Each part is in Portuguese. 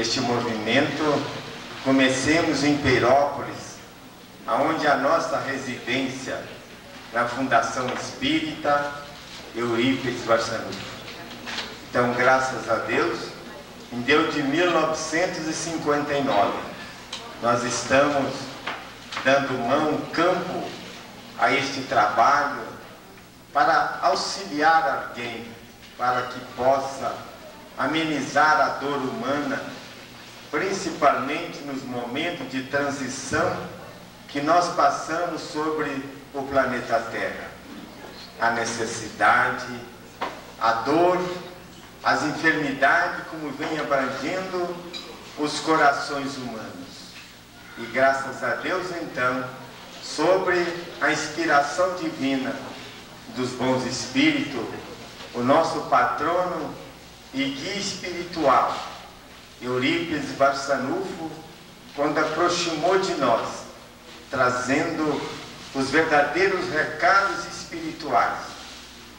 este movimento, comecemos em Peirópolis, onde a nossa residência na Fundação Espírita Eurípedes Barsanulfo. Então, graças a Deus, em deu de 1959, nós estamos dando mão, campo a este trabalho para auxiliar alguém, para que possa amenizar a dor humana, principalmente nos momentos de transição que nós passamos sobre o planeta Terra. A necessidade, a dor, as enfermidades, como vem abrangendo os corações humanos. E graças a Deus, então, sobre a inspiração divina dos bons espíritos, o nosso patrono e guia espiritual, Eurípedes Barsanulfo, quando aproximou de nós, trazendo os verdadeiros recados espirituais,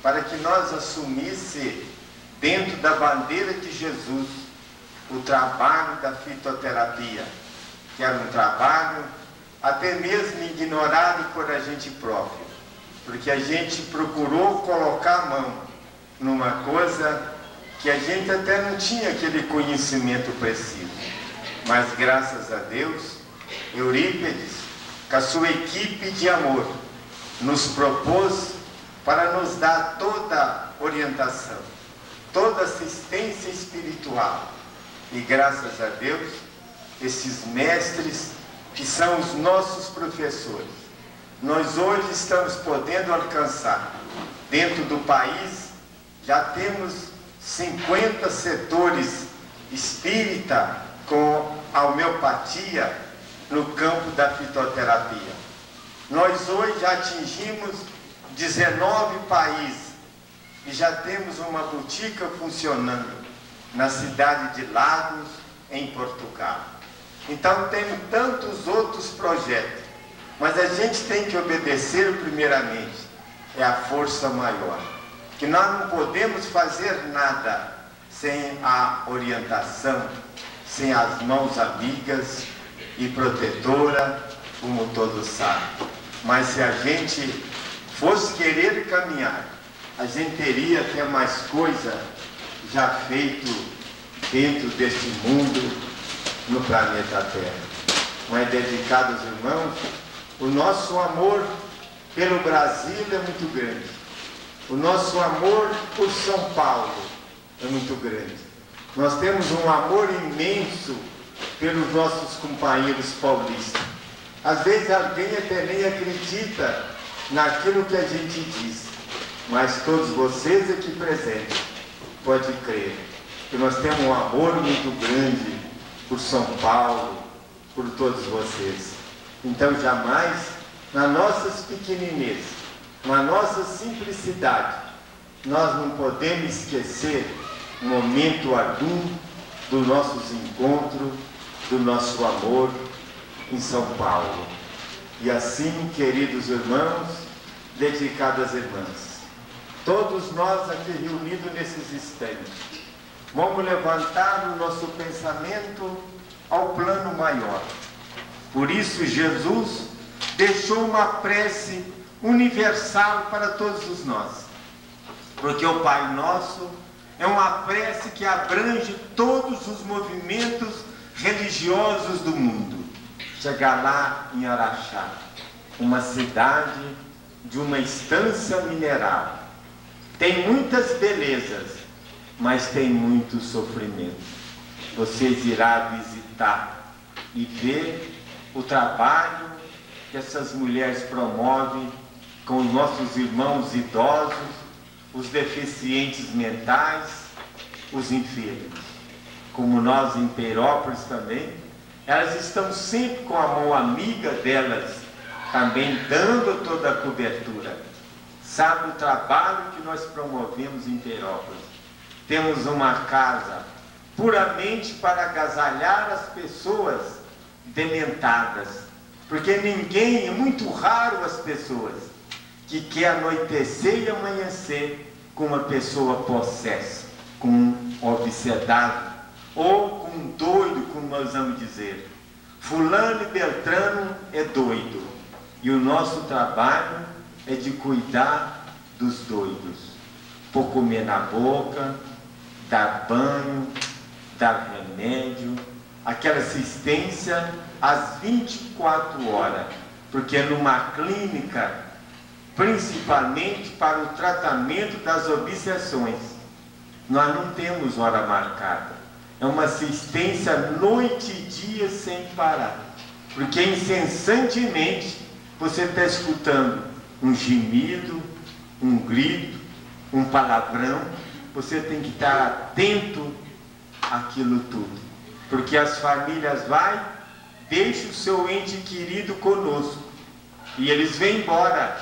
para que nós assumisse, dentro da bandeira de Jesus, o trabalho da fitoterapia, que era um trabalho até mesmo ignorado por a gente próprio, porque a gente procurou colocar a mão numa coisa que a gente até não tinha aquele conhecimento preciso. Mas graças a Deus, Eurípedes, com a sua equipe de amor, nos propôs para nos dar toda orientação, toda assistência espiritual. E graças a Deus, esses mestres que são os nossos professores, nós hoje estamos podendo alcançar. Dentro do país, já temos 50 setores espírita com a homeopatia no campo da fitoterapia. Nós hoje já atingimos 19 países e já temos uma botica funcionando na cidade de Lagos, em Portugal. Então, temos tantos outros projetos, mas a gente tem que obedecer primeiramente, é a força maior, que nós não podemos fazer nada sem a orientação, sem as mãos amigas e protetora, como todos sabem. Mas se a gente fosse querer caminhar, a gente teria até mais coisa já feito dentro deste mundo, no planeta Terra. Mas, dedicados irmãos, o nosso amor pelo Brasil é muito grande. O nosso amor por São Paulo é muito grande. Nós temos um amor imenso pelos nossos companheiros paulistas. Às vezes alguém até nem acredita naquilo que a gente diz, mas todos vocês aqui presentes podem crer que nós temos um amor muito grande por São Paulo, por todos vocês. Então, jamais, na nossa pequeninez, na nossa simplicidade, nós não podemos esquecer momento algum dos nossos encontros, do nosso amor em São Paulo. E assim, queridos irmãos, dedicadas irmãs, todos nós aqui reunidos nesses instantes, vamos levantar o nosso pensamento ao plano maior. Por isso, Jesus deixou uma prece universal para todos nós, porque o Pai Nosso é uma prece que abrange todos os movimentos religiosos do mundo. Chegar lá em Araxá, uma cidade de uma estância mineral, tem muitas belezas, mas tem muito sofrimento. Vocês irão visitar e ver o trabalho que essas mulheres promovem com os nossos irmãos idosos, os deficientes mentais, os enfermos. Como nós em Peirópolis também, elas estão sempre com a mão amiga delas, também dando toda a cobertura. Sabe o trabalho que nós promovemos em Peirópolis? Temos uma casa puramente para agasalhar as pessoas dementadas, porque ninguém, é muito raro as pessoas que quer anoitecer e amanhecer com uma pessoa possessa, com obsedado, ou com um doido, como nós vamos dizer. Fulano e Beltrano é doido, e o nosso trabalho é de cuidar dos doidos, por comer na boca, dar banho, dar remédio, aquela assistência às 24 horas, porque numa clínica, principalmente para o tratamento das obsessões, nós não temos hora marcada. É uma assistência noite e dia sem parar, porque incessantemente você está escutando um gemido, um grito, um palavrão. Você tem que estar atento àquilo tudo, porque as famílias vai, deixa o seu ente querido conosco e eles vêm embora.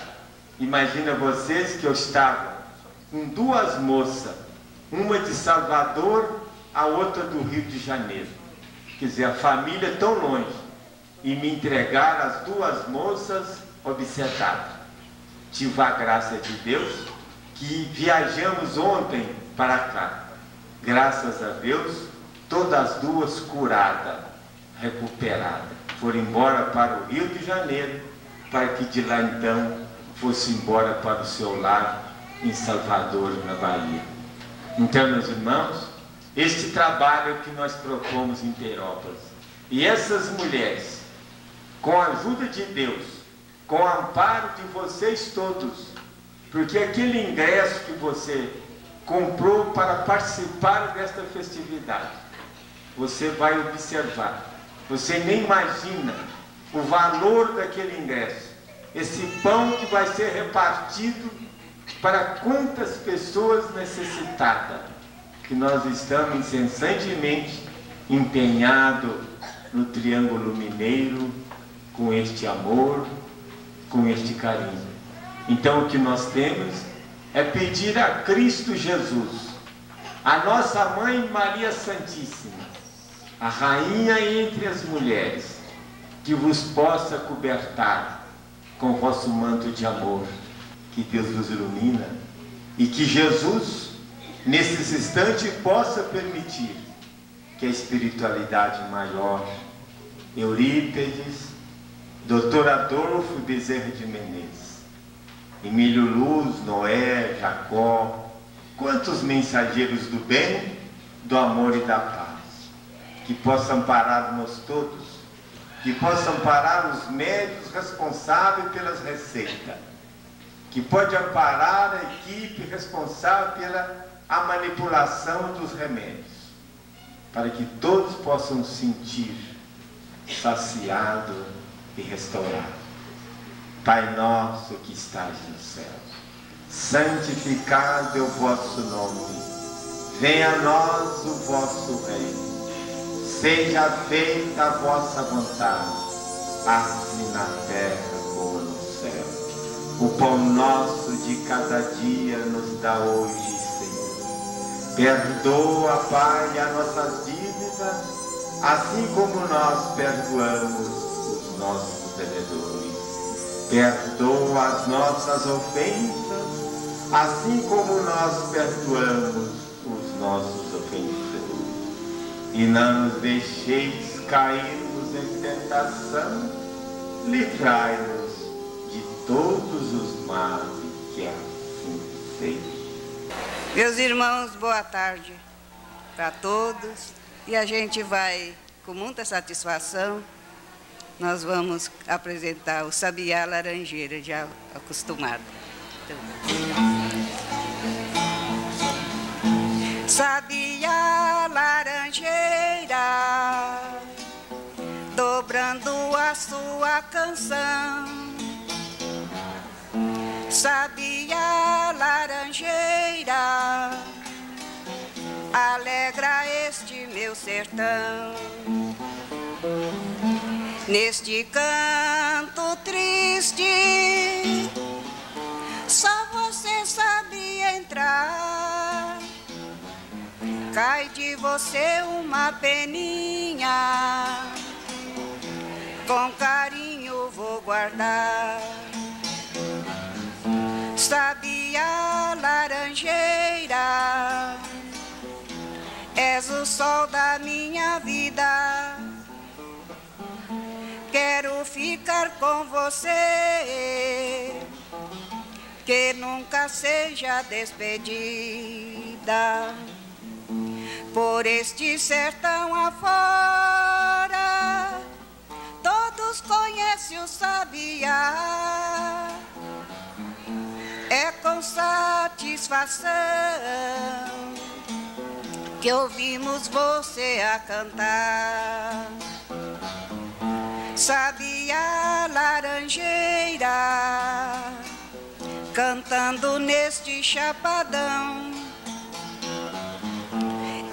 Imagina vocês que eu estava com duas moças, uma de Salvador, a outra do Rio de Janeiro. Quer dizer, a família tão longe. E me entregaram as duas moças obsetadas. Tive a graça de Deus que viajamos ontem para cá. Graças a Deus, todas as duas curadas, recuperadas. Foram embora para o Rio de Janeiro, para que de lá então fosse embora para o seu lar em Salvador, na Bahia. Então, meus irmãos, este trabalho que nós propomos em Peirópolis. E essas mulheres, com a ajuda de Deus, com o amparo de vocês todos, porque aquele ingresso que você comprou para participar desta festividade, você vai observar. Você nem imagina o valor daquele ingresso. Esse pão que vai ser repartido para quantas pessoas necessitadas. Que nós estamos incessantemente empenhados no Triângulo Mineiro, com este amor, com este carinho. Então o que nós temos é pedir a Cristo Jesus, a nossa Mãe Maria Santíssima, a Rainha entre as mulheres, que vos possa cobertar com o vosso manto de amor, que Deus vos ilumina, e que Jesus, nesses instantes, possa permitir que a espiritualidade maior, Eurípedes, Dr. Adolfo Bezerra de Menezes, Emílio Luz, Noé, Jacó, quantos mensageiros do bem, do amor e da paz, que possam amparar-nos todos, que possam amparar os médicos responsáveis pelas receitas, que pode amparar a equipe responsável pela a manipulação dos remédios, para que todos possam sentir saciado e restaurado. Pai nosso que estás no céu, santificado é o vosso nome, venha a nós o vosso reino, seja feita a vossa vontade, assim na terra como no céu. O pão nosso de cada dia nos dá hoje. Perdoa, Pai, as nossas dívidas, assim como nós perdoamos os nossos devedores. Perdoa as nossas ofensas, assim como nós perdoamos os nossos ofensores. E não nos deixeis cairmos em tentação, livrai-nos de todos os males, que assim seja. Meus irmãos, boa tarde para todos. E a gente vai, com muita satisfação, nós vamos apresentar o Sabiá Laranjeira, já acostumado. Então... Sabiá laranjeira, dobrando a sua canção. Sabiá laranjeira, alegra este meu sertão. Neste canto triste, só você sabe entrar. Cai de você uma peninha, com carinho vou guardar. Sabiá laranjeira, é és o sol da minha vida. Quero ficar com você, que nunca seja despedida. Por este sertão afora, todos conhecem o Sabiá. É com satisfação que ouvimos você a cantar. Sabiá laranjeira, cantando neste chapadão.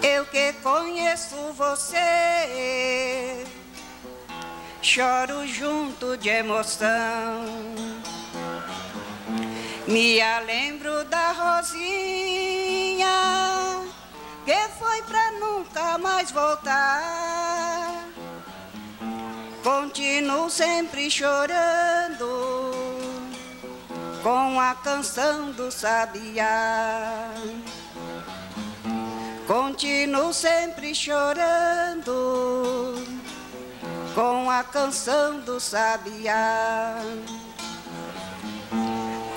Eu que conheço você, choro junto de emoção. Me lembro da Rosinha, que foi pra nunca mais voltar. Continuo sempre chorando com a canção do Sabiá. Continuo sempre chorando com a canção do Sabiá.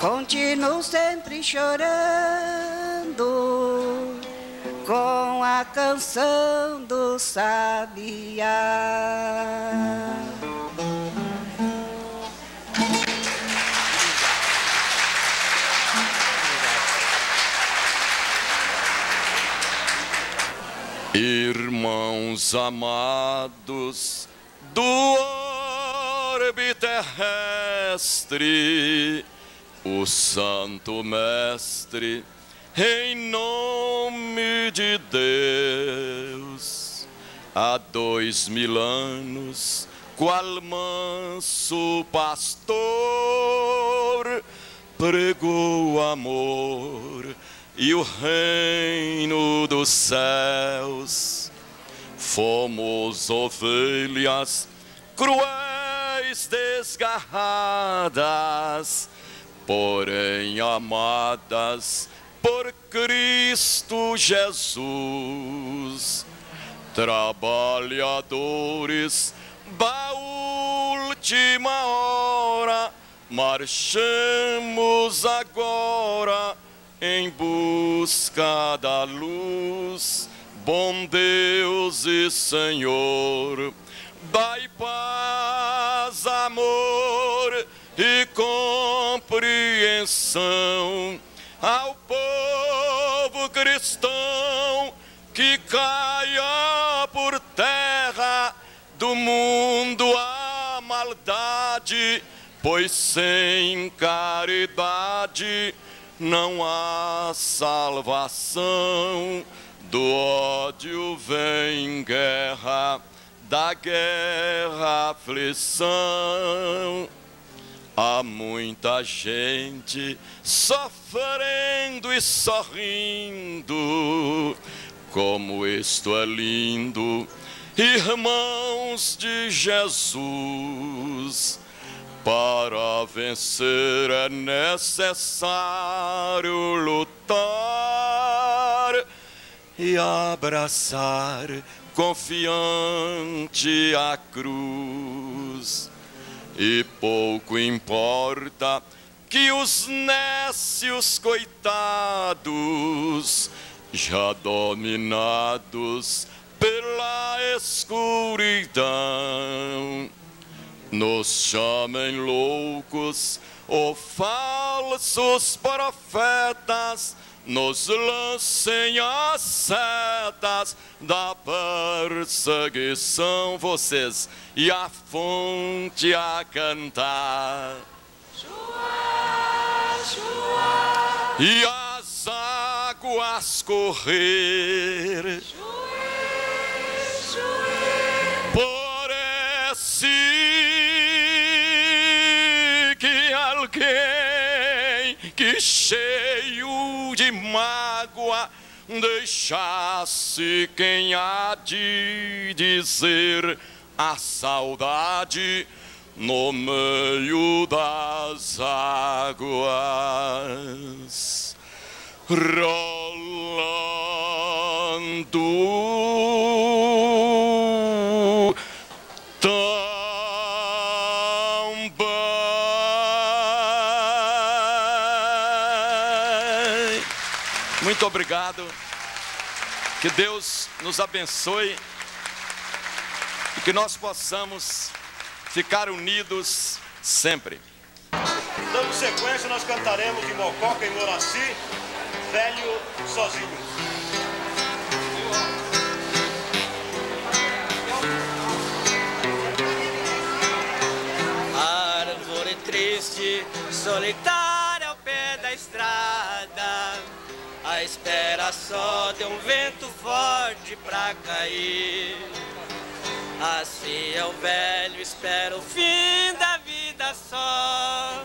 Continuo sempre chorando com a canção do Sabiá. Irmãos amados do orbe terrestre, o Santo Mestre, em nome de Deus, há 2000 anos, qual manso pastor, pregou o amor e o reino dos céus. Fomos ovelhas cruéis, desgarradas, porém amadas por Cristo Jesus. Trabalhadores da última hora, marchamos agora em busca da luz. Bom Deus e Senhor, dai paz, amor e compreensão ao povo cristão, que caia por terra do mundo a maldade, pois sem caridade não há salvação. Do ódio vem guerra, da guerra aflição. Há muita gente sofrendo e sorrindo, como isto é lindo, irmãos de Jesus. Para vencer é necessário lutar e abraçar confiante a cruz. E pouco importa que os nécios coitados, já dominados pela escuridão, nos chamem loucos ou falsos profetas, nos lancem as setas da perseguição. Vocês e a fonte a cantar, Joá, Joá, e as águas correr, Joé, Joé, por esse que alguém que cheio de mágoa deixasse quem há de dizer a saudade no meio das águas. Rolando mundo também. Muito obrigado. Que Deus nos abençoe e que nós possamos ficar unidos sempre. Dando sequência, nós cantaremos de Mococa e Moraci, Velho Sozinho. Árvore triste, solitária ao pé da estrada, à espera só de um vento forte pra cair. Assim é o velho, espera o fim da vida só,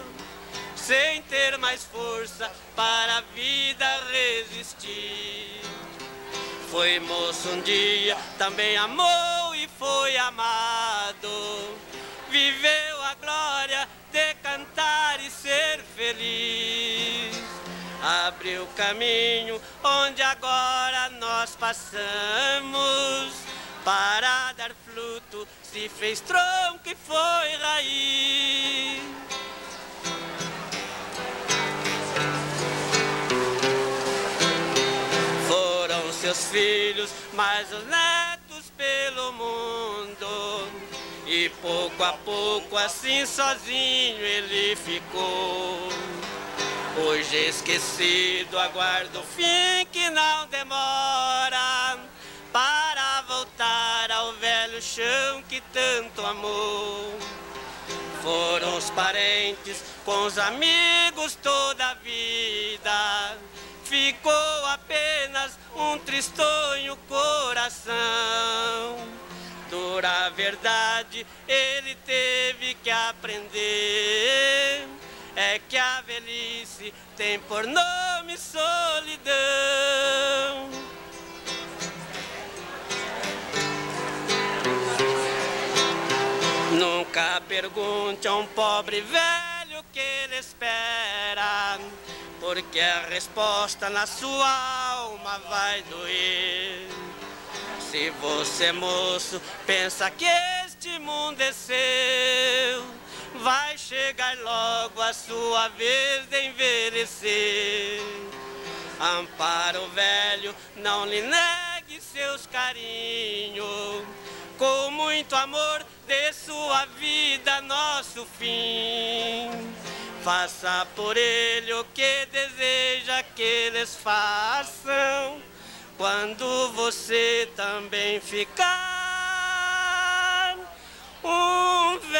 sem ter mais força para a vida resistir. Foi moço um dia, também amou e foi amado, viveu a glória de cantar e ser feliz. Abriu caminho onde agora nós passamos, para dar fruto se fez tronco e foi raiz. Foram seus filhos, mas os netos pelo mundo, e pouco a pouco assim sozinho ele ficou. Hoje esquecido, aguarda o fim que não demora, para voltar ao velho chão que tanto amou. Foram os parentes, com os amigos toda a vida, ficou apenas um tristonho coração. Dura verdade ele teve que aprender, é que a velhice tem por nome solidão. Nunca pergunte a um pobre velho o que ele espera, porque a resposta na sua alma vai doer. Se você, moço, pensa que este mundo é seu, vai chegar logo a sua vez de envelhecer. Ampara o velho, não lhe negue seus carinhos, com muito amor dê sua vida nosso fim. Faça por ele o que deseja que eles façam, quando você também ficar um velho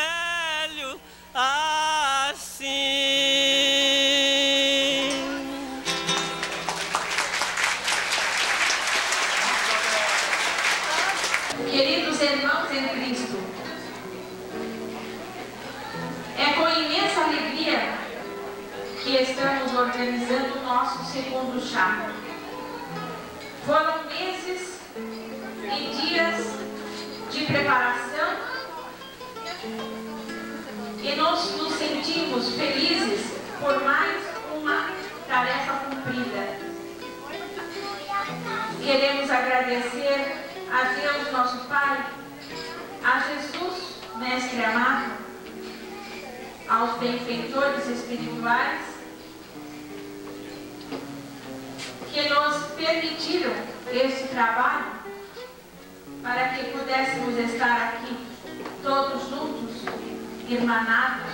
assim. Queridos irmãos em Cristo, é com imensa alegria que estamos organizando o nosso segundo chá. Foram meses e dias de preparação e nós nos sentimos felizes por mais uma tarefa cumprida. Queremos agradecer a Deus, nosso Pai, a Jesus, Mestre amado, aos benfeitores espirituais que nos permitiram esse trabalho para que pudéssemos estar aqui todos juntos, irmanados,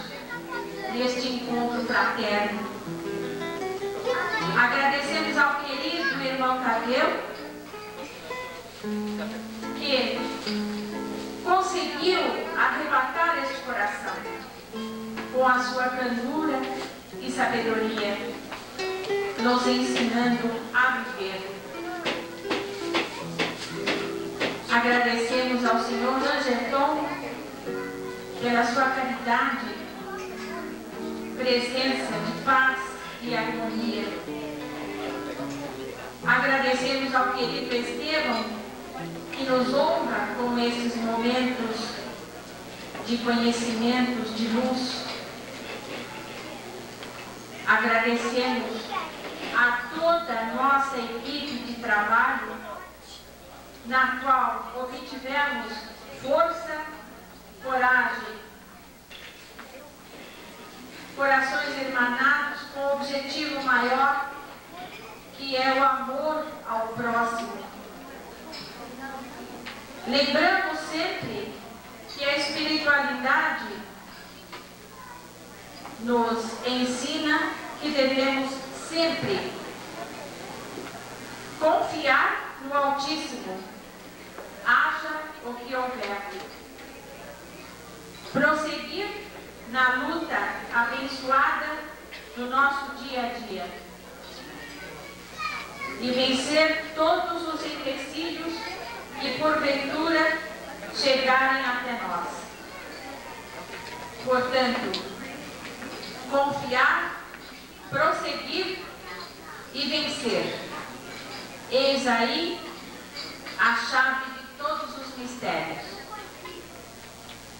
neste encontro fraterno. Agradecemos ao querido irmão Tadeu, que conseguiu arrebatar este coração com a sua candura e sabedoria, nos ensinando a viver. Agradecemos ao senhor Langerton pela sua caridade, presença de paz e harmonia. Agradecemos ao querido Estêvão, que nos honra com esses momentos de conhecimentos, de luz. Agradecemos a toda a nossa equipe de trabalho na qual obtivemos força, coragem, corações irmanados com o objetivo maior, que é o amor ao próximo. Lembramos sempre que a espiritualidade nos ensina que devemos sempre confiar no Altíssimo, haja o que houver, prosseguir na luta abençoada do nosso dia a dia e vencer todos os empecilhos que porventura chegarem até nós. Portanto, confiar, prosseguir e vencer. Eis aí a chave de todos os mistérios.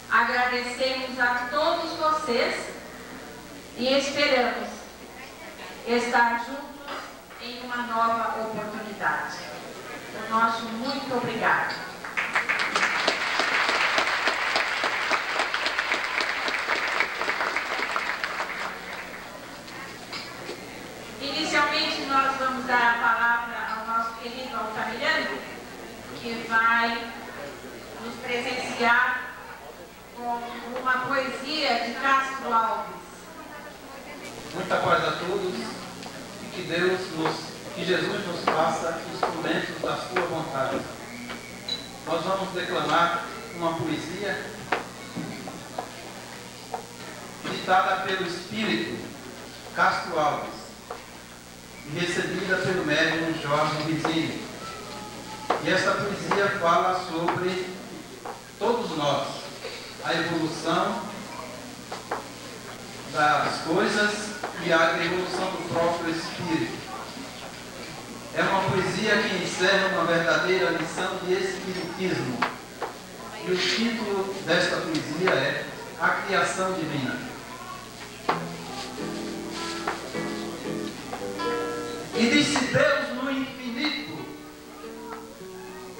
Agradecemos a todos vocês e esperamos estar juntos em uma nova oportunidade. O nosso muito obrigado. Inicialmente nós vamos dar a palavra querido Altamilhano, que vai nos presenciar com uma poesia de Castro Alves. Muita paz a todos e que Jesus nos faça instrumentos da sua vontade. Nós vamos declamar uma poesia ditada pelo Espírito Castro Alves, recebida pelo médium Jorge Vizinho. E essa poesia fala sobre todos nós, a evolução das coisas e a evolução do próprio espírito. É uma poesia que encerra uma verdadeira lição de espiritismo. E o título desta poesia é A Criação Divina. E disse Deus no infinito,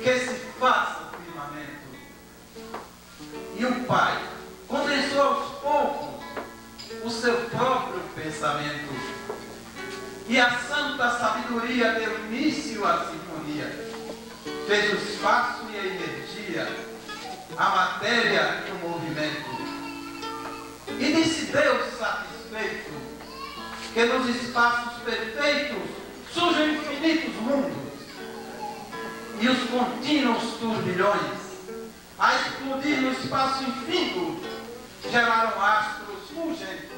que se faça o firmamento. E o Pai condensou aos poucos o seu próprio pensamento. E a santa sabedoria deu início à sinfonia. Fez o espaço e a energia, a matéria e o movimento. E disse Deus satisfeito, que nos espaços perfeitos surgem infinitos mundos e os contínuos turbilhões a explodir no espaço infinito geraram astros fulgentes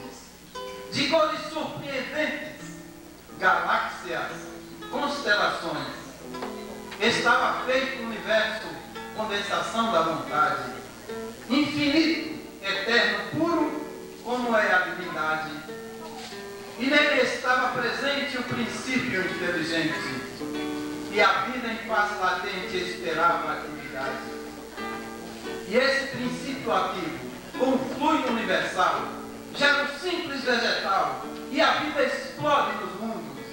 de cores surpreendentes, galáxias, constelações. Estava feito o universo, condensação da vontade, infinito, eterno, puro, como é a divindade. E nele estava presente o princípio inteligente, e a vida em paz latente esperava a atividade. E esse princípio ativo, com o fluido universal, gera um simples vegetal, e a vida explode nos mundos.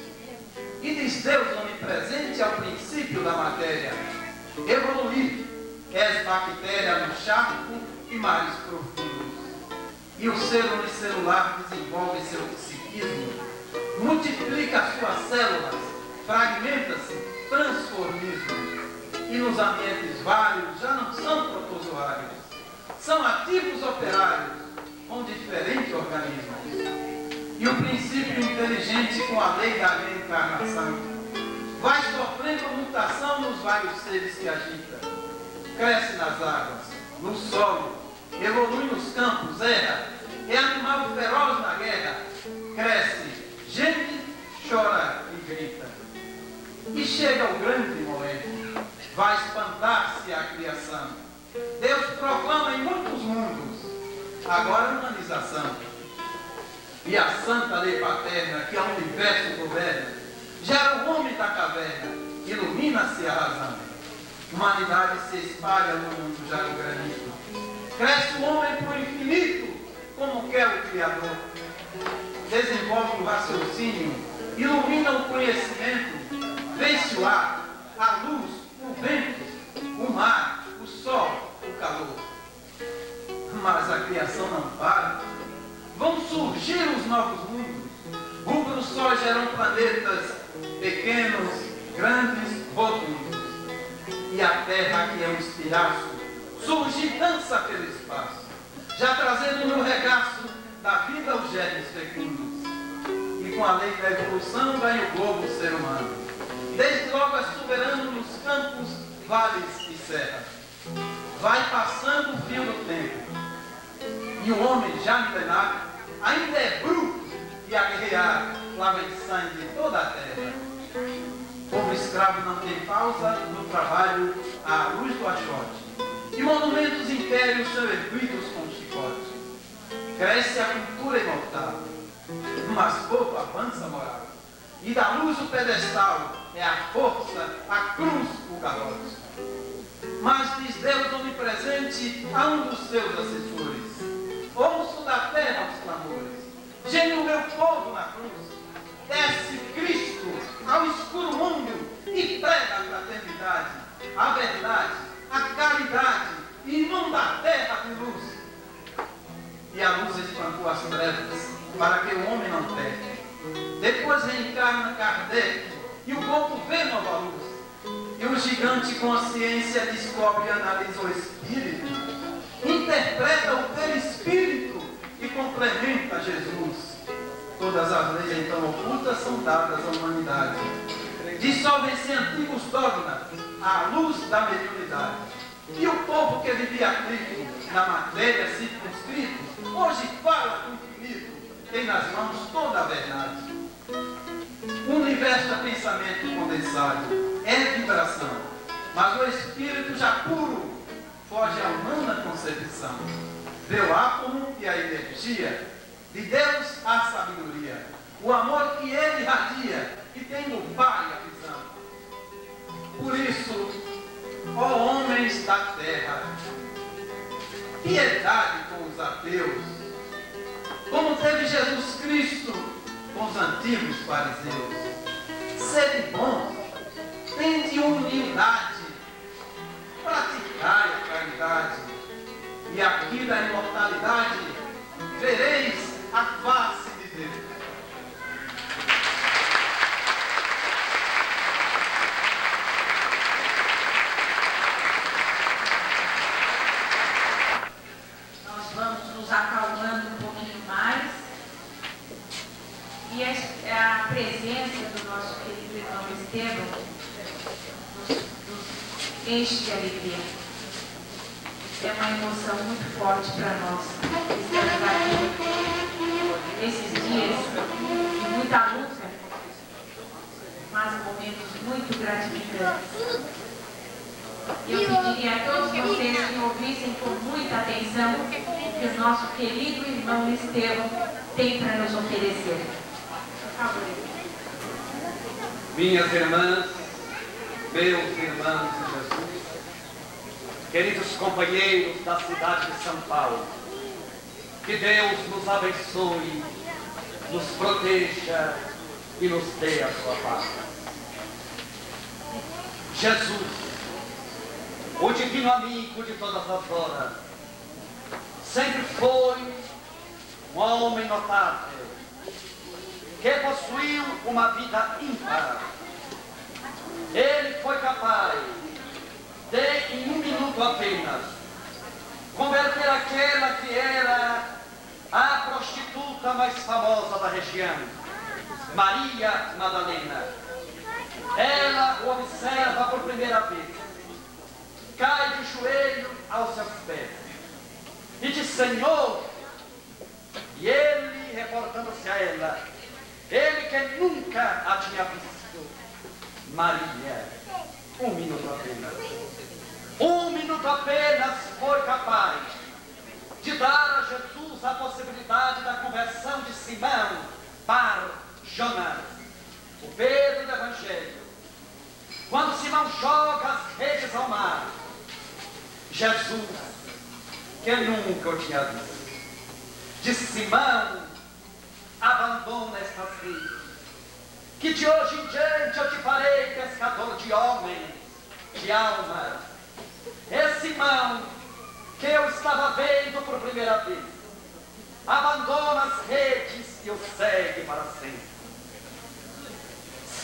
E diz Deus onipresente ao princípio da matéria, evoluir, és bactéria no charco e mares profundos. E o ser unicelular desenvolve seu psiquismo, multiplica as suas células, fragmenta-se, transformismo. E nos ambientes vários já não são protozoários, são ativos operários com diferentes organismos. E o princípio inteligente com a lei da reencarnação vai sofrendo mutação nos vários seres que agita. Cresce nas águas, no solo, evolui nos campos, erra, é animal feroz na guerra, cresce, geme, chora e grita. E chega o grande momento, vai espantar-se a criação. Deus proclama em muitos mundos, agora a humanização. E a santa lei paterna que ao universo governa, gera o homem da caverna, ilumina-se a razão. Humanidade se espalha no mundo já no granito. Cresce o homem para o infinito, como quer o Criador. Desenvolve o raciocínio, ilumina o conhecimento, vence o ar, a luz, o vento, o mar, o sol, o calor. Mas a criação não para. Vão surgir os novos mundos. Rubros sóis serão planetas pequenos, grandes, rotundos. E a terra, que é um espinhaço, surge dança pelo espaço, já trazendo no regaço da vida os genes fecundos. E com a lei da evolução vai o globo ser humano, desde logo é soberano nos campos, vales e serras. Vai passando o fio do tempo, e o homem já milenar ainda é bruto e a guerrear lava de sangue toda a terra. Povo escravo não tem pausa no trabalho à luz do achote, e monumentos impérios são erguidos com chicote. Cresce a cultura imortal, mas pouco avança a moral, e da luz o pedestal é a força, a cruz, o garrote. Mas diz Deus onipresente a um dos seus assessores: ouço da terra os clamores, geme o meu povo na cruz. Desce Cristo ao escuro mundo e prega a fraternidade, a verdade, a caridade, e inunda a terra de luz. E a luz espancou as trevas, para que o homem não pegue. Depois reencarna Kardec, e o corpo vê nova luz. E o gigante consciência descobre e analisa o espírito, interpreta o perispírito e complementa Jesus. Todas as leis então ocultas são dadas à humanidade. Dissolvem-se antigos dogmas à luz da mediunidade. E o povo que vivia atrito na matéria circunscrito, hoje fala do infinito, tem nas mãos toda a verdade. O universo é pensamento condensado, é vibração, mas o espírito já puro foge à humana concepção. Vê o átomo e a energia. De Deus a sabedoria, o amor que ele irradia, e tem do Pai a visão. Por isso, ó homens da terra, piedade com os ateus, como teve Jesus Cristo com os antigos fariseus. Sede bons, tende humildade, praticai a caridade, e aqui da imortalidade vereis a face de Deus. Nós vamos nos acalmando um pouquinho mais. E a presença do nosso querido irmão Estêvão nos enche de alegria. É uma emoção muito forte para nós. Estamos aqui nesses dias de muita luta, mas momentos muito gratificantes. Eu pediria a todos vocês que ouvissem com muita atenção o que o nosso querido irmão Estêvão tem para nos oferecer. Por favor. Minhas irmãs, meus irmãos de Jesus, queridos companheiros da cidade de São Paulo, que Deus nos abençoe, nos proteja e nos dê a sua paz. Jesus, o divino amigo de todas as horas, sempre foi um homem notável, que possuiu uma vida ímpar. Ele foi capaz de, em um minuto apenas, converter aquela que era a prostituta mais famosa da região, Maria Madalena. Ela o observa por primeira vez, cai de joelho aos seus pés e diz: Senhor. E ele, reportando-se a ela, ele que nunca a tinha visto, Maria, um minuto apenas. Um minuto apenas foi capaz de dar a Jesus a possibilidade da conversão de Simão para Jonás, o Pedro do Evangelho. Quando Simão joga as redes ao mar, Jesus, que nunca o tinha visto, disse: Simão, abandona estas redes, que de hoje em diante eu te farei pescador de homens, de almas É Simão, que eu estava vendo por primeira vez, abandona as redes e o segue para sempre.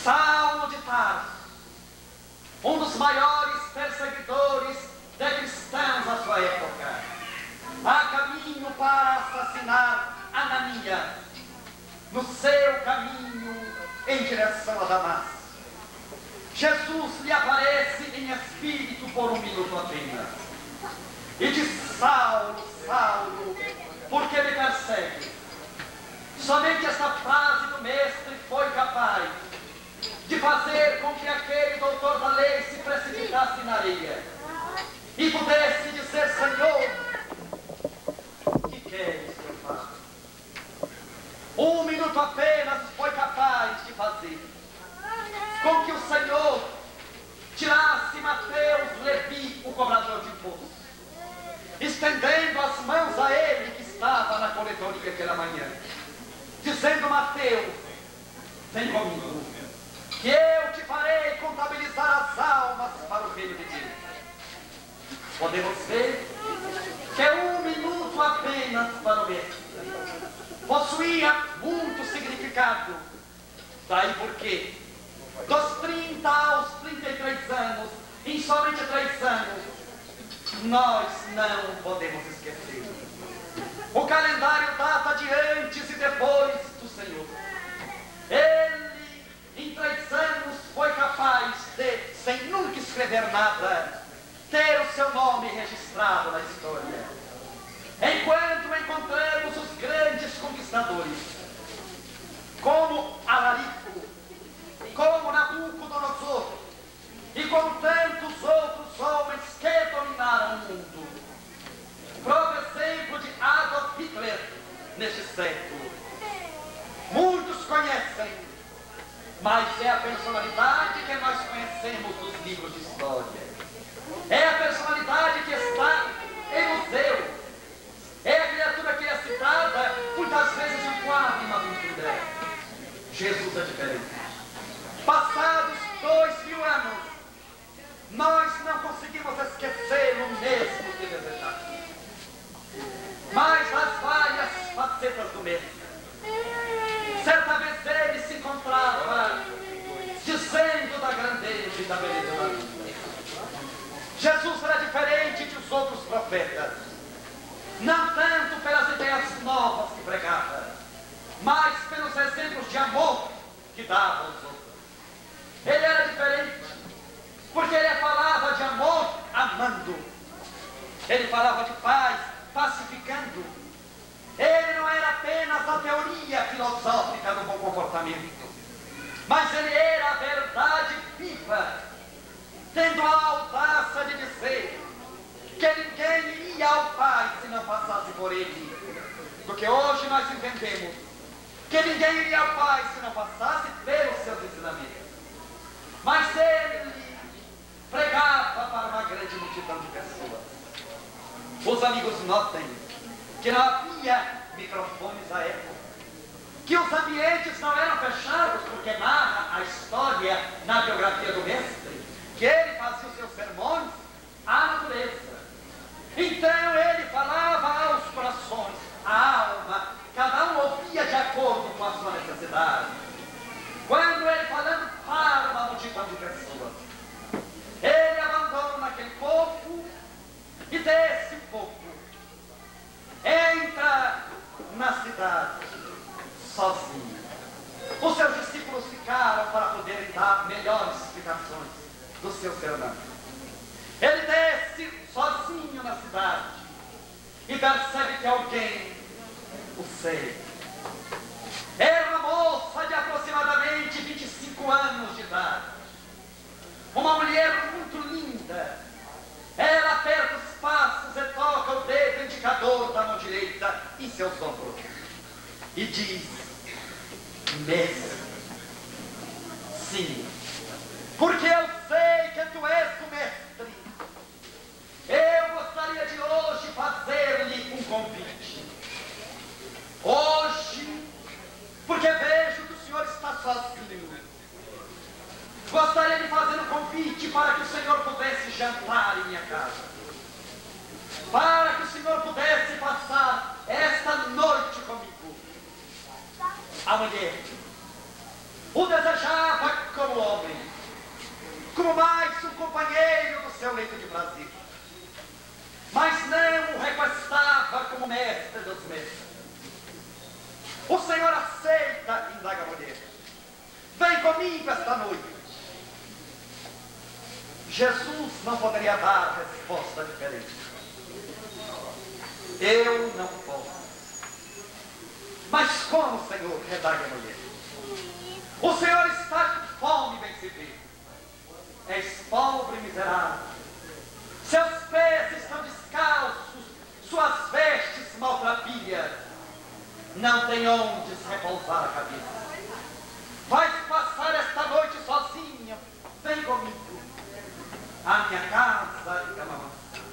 Saulo de Tarso, um dos maiores perseguidores de cristãos à sua época, a caminho para assassinar Ananias, no seu caminho em direção a Damasco. Jesus lhe aparece em espírito por um minuto apenas. E diz: Saulo, Saulo, por que me persegue? Somente essa frase do mestre foi capaz de fazer com que aquele doutor da lei se precipitasse na areia e pudesse dizer: Senhor, que queres que eu faça? Um minuto apenas foi capaz de fazer com que o Senhor tirasse Mateus Levi, o cobrador de impostos, estendendo as mãos a ele que estava na coletoria pela manhã, dizendo: Mateus, vem comigo, que eu te farei contabilizar as almas para o reino de Deus. Podemos ver que um minuto apenas para o mestre possuía muito significado. Daí porque dos 30 aos 33 anos, em somente 3 anos, nós não podemos esquecer. O calendário data de antes e depois do Senhor. Ele, em 3 anos, foi capaz de, sem nunca escrever nada, ter o seu nome registrado na história. Enquanto encontramos os grandes conquistadores, como Alarico, como Nabucodonosor e como tantos outros homens que dominaram o mundo. Próprio exemplo de Adolf Hitler neste século. Muitos conhecem, mas é a personalidade que nós conhecemos nos livros de história. É a personalidade que está em museu. É a criatura que é citada muitas vezes em quadro e na pintura. Jesus é diferente. Passados 2000 anos, nós não conseguimos esquecer o mesmo que desejar. Mas as várias facetas do mesmo. Certa vez ele se encontrava dizendo da grandeza e da beleza da vida. Jesus era diferente dos outros profetas, não tanto pelas ideias novas que pregava, mas pelos exemplos de amor que dava aos outros. Ele era diferente, porque ele falava de amor amando. Ele falava de paz pacificando. Ele não era apenas a teoria filosófica do bom comportamento, mas ele era a verdade viva, tendo a audácia de dizer que ninguém ia ao Pai se não passasse por ele. Porque hoje nós entendemos que ninguém iria ao Pai se não passasse pelos seus ensinamentos. Mas ele pregava para uma grande multidão de pessoas. Os amigos notem que não havia microfones à época, que os ambientes não eram fechados, porque narra a história na biografia do mestre, que ele fazia os seus sermões à natureza. Então ele falava aos corações, à alma, cada um ouvia de acordo com a sua necessidade. Quando ele falando para uma multidão de pessoas, ele abandona aquele corpo e desce um pouco. Entra na cidade, sozinho. Os seus discípulos ficaram para poderem dar melhores explicações do seu sermão. Ele desce sozinho na cidade e percebe que alguém o segue. Era uma moça de aproximadamente 25 anos de idade. Uma mulher muito linda. Ela aperta os passos e toca o dedo indicador da mão direita em seus ombros. E diz: Mestre. Sim, porque eu sei que tu és o mestre. Eu gostaria de hoje fazer-lhe um convite. Hoje, porque vejo que o senhor está sozinho, gostaria de fazer um convite para que o senhor pudesse jantar em minha casa. a mulher. O desejava como homem, como mais um companheiro do seu leito de Brasil. Mas não o reconhecava como mestre dos mestres. O Senhor aceita, indaga a mulher. Vem comigo esta noite. Jesus não poderia dar resposta diferente. Eu não posso. Mas como, Senhor, redaga a mulher? O Senhor está com fome, bem se vê. És pobre e miserável. Seus pés estão descalços, suas vestes maltrapilhas. Não tem onde se repousar a cabeça. Vais passar esta noite sozinha. Vem comigo. A minha casa é uma mansão.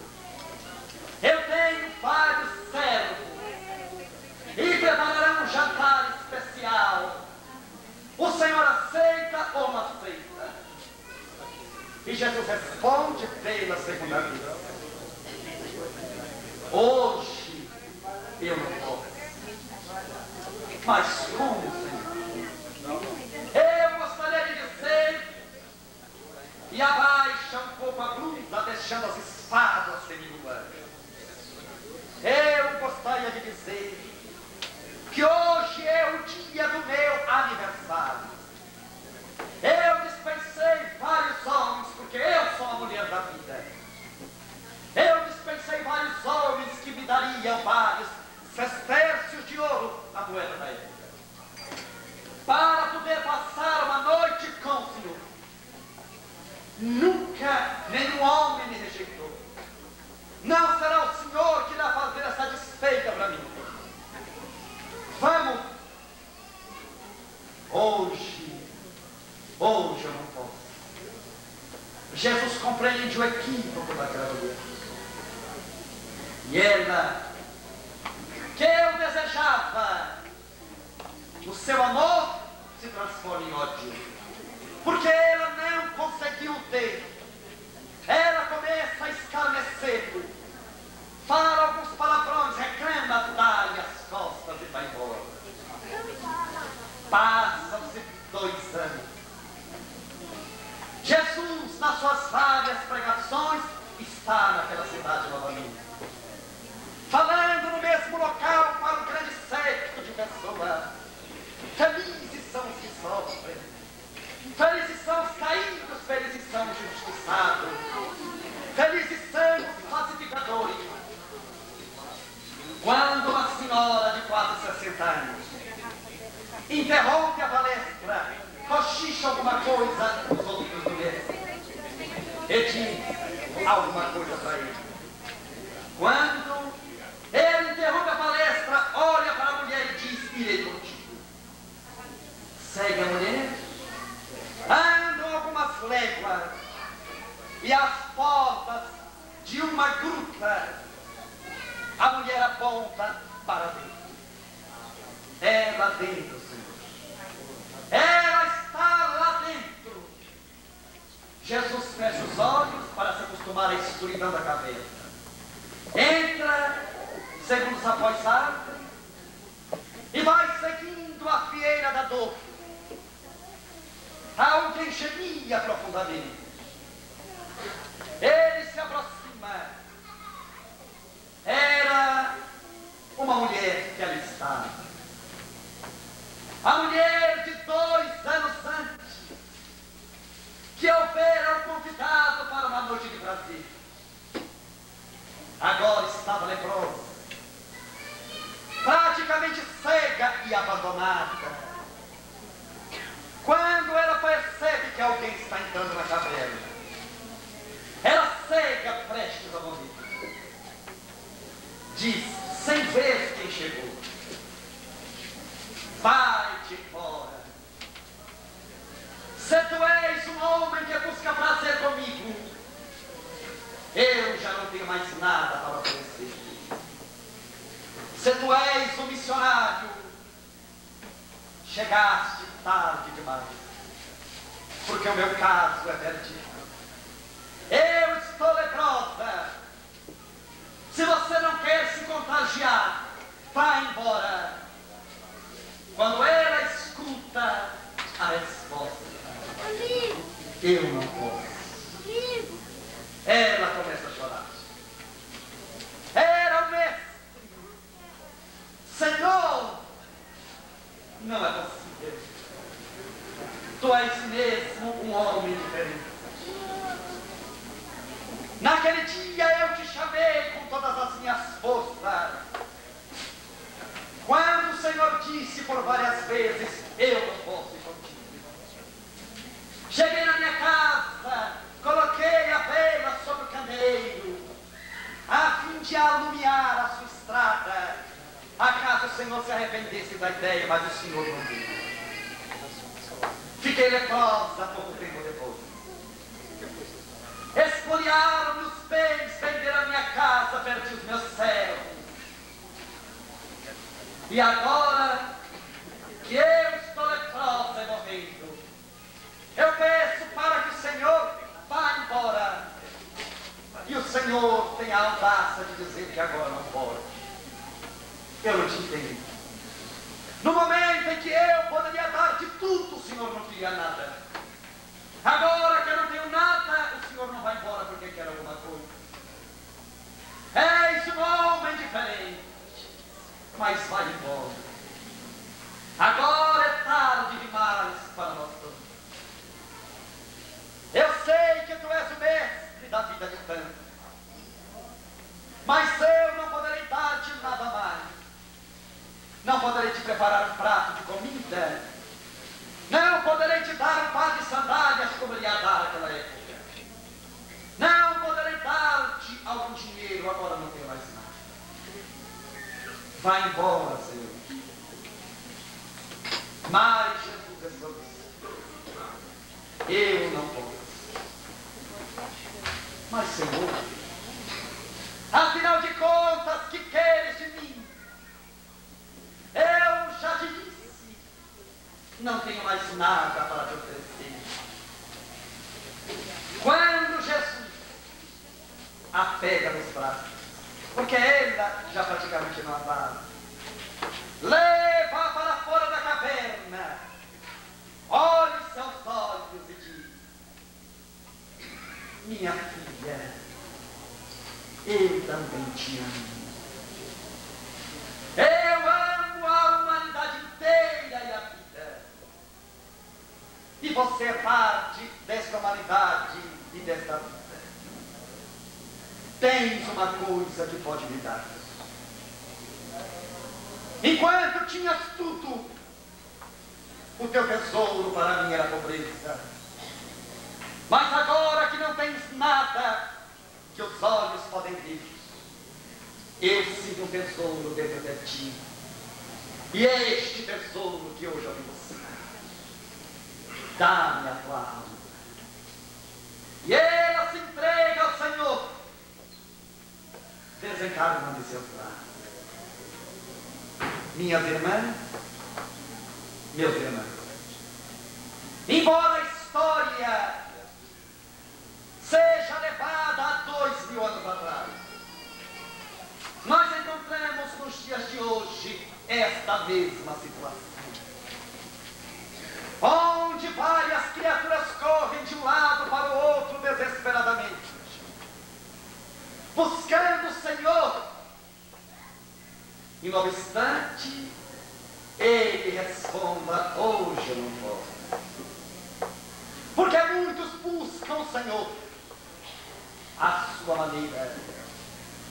Eu tenho vários servos e prepararão um jantar especial. O Senhor aceita ou não aceita? E Jesus responde pela segunda vez. Hoje eu não posso. Mas como, Senhor? Eu gostaria de dizer. E abaixa um pouco a blusa, deixando as espadas seminuas. Eu gostaria de dizer que hoje é o dia do meu aniversário. Eu dispensei vários homens, porque eu sou a mulher da vida. Eu dispensei vários homens que me dariam vários sestércios de ouro, a moeda da época, para poder passar uma noite com o Senhor. Nunca nenhum homem me rejeitou. Não será o Senhor que irá fazer essa desfeita para mim. Vamos. Hoje eu não posso. Jesus compreende o equívoco daquela mulher. E ela, que eu desejava, o seu amor se transforma em ódio. Porque ela não conseguiu ter. Ela começa a escarnecer. Fala alguns palavrões, reclama, dá-lhe as costas e vai embora. Passam-se 2 anos. Jesus, nas suas várias pregações, está naquela cidade novamente. Falando no mesmo local para um grande século de pessoas. Felizes são os que sofrem. Felizes são os caídos, felizes são os injustiçados, felizes são os pacificadores. Quando uma senhora de quase 60 anos interrompe a palestra, cochicha alguma coisa nos outros mulheres e diz alguma coisa para ele. Quando ele interrompe a palestra, olha para a mulher e diz: irei contigo. Segue a mulher. Andam algumas léguas e às portas de uma gruta, a mulher aponta para dentro. Ela dentro, Senhor. Ela está lá dentro. Jesus fecha os olhos para se acostumar à escuridão da caverna. Entra, segundos após a árvore, e vai seguindo a fieira da dor. Alguém gemia profundamente. Ele se aproxima. Era uma mulher que ali estava. A mulher de 2 anos antes, que ao ver era convidado para uma noite de prazer. Agora estava leprosa, praticamente cega e abandonada. Quando ela percebe que alguém está entrando na caverna, ela cega prestes a morrer. Diz 100 vezes quem chegou: vai-te embora. Se tu és um homem que busca prazer comigo, eu já não tenho mais nada para oferecer. Se tu és um missionário, chegaste tarde demais, porque o meu caso é perdido. Eu estou leprosa. Se você não quer se contagiar, vá embora. Quando ela eu não como. Ela começa a chorar. Era o mestre. Senhor, não é possível. Tu és mesmo um homem diferente. Naquele dia eu te chamei com todas as minhas forças. Quando o Senhor disse por várias vezes, eu não posso ir contigo. Cheguei na minha casa, coloquei a vela sobre o candeeiro, a fim de alumiar a sua estrada. Acaso o Senhor se arrependesse da ideia, mas o Senhor não viu. Fiquei leprosa pouco tempo depois. Espoliaram meus bens, venderam a minha casa, perdi os meus servos. E agora que eu estou leprosa e morrendo, eu peço para que o Senhor vá embora. E o Senhor tem a audácia de dizer que agora não pode. Eu não te entendo. No momento em que eu poderia dar de tudo, o Senhor não queria nada. Agora que eu não tenho nada, o Senhor não vai embora porque quer alguma coisa. És um homem diferente, mas vai embora. Agora é tarde demais para nós todos. Eu sei que tu és o mestre da vida de tanto, mas eu não poderei dar-te nada mais. Não poderei te preparar um prato de comida. Não poderei te dar um par de sandálias como lhe ia dar naquela época. Não poderei dar-te algum dinheiro, agora não tenho mais nada. Vai embora, Senhor. Mas Jesus é solução. Eu não posso. Mas, Senhor, afinal de contas, que queres de mim? Eu já te disse. Não tenho mais nada para te oferecer. Quando Jesus a pega nos braços, porque ela já praticamente não andava, leva para fora da caverna, olha seus olhos e diz: minha filha, eu também te amo. Eu amo a humanidade inteira e a vida. E você é parte desta humanidade e desta vida. Tens uma coisa que pode me dar. Enquanto tinhas tudo, o teu tesouro para mim era pobreza. Mas agora que não tens nada que os olhos podem ver, eu sinto um tesouro dentro de ti. E é este tesouro que hoje eu me mostro. Dá-me a tua alma. E ela se entrega ao Senhor. Desencarna de seus lados. Minhas irmãs, meus irmãos, embora a história seja levada há 2000 anos atrás, nós encontramos nos dias de hoje esta mesma situação, onde várias criaturas correm de um lado para o outro desesperadamente, buscando o Senhor. E no obstante, Ele responda: hoje eu não posso. Porque muitos buscam o Senhor à sua maneira,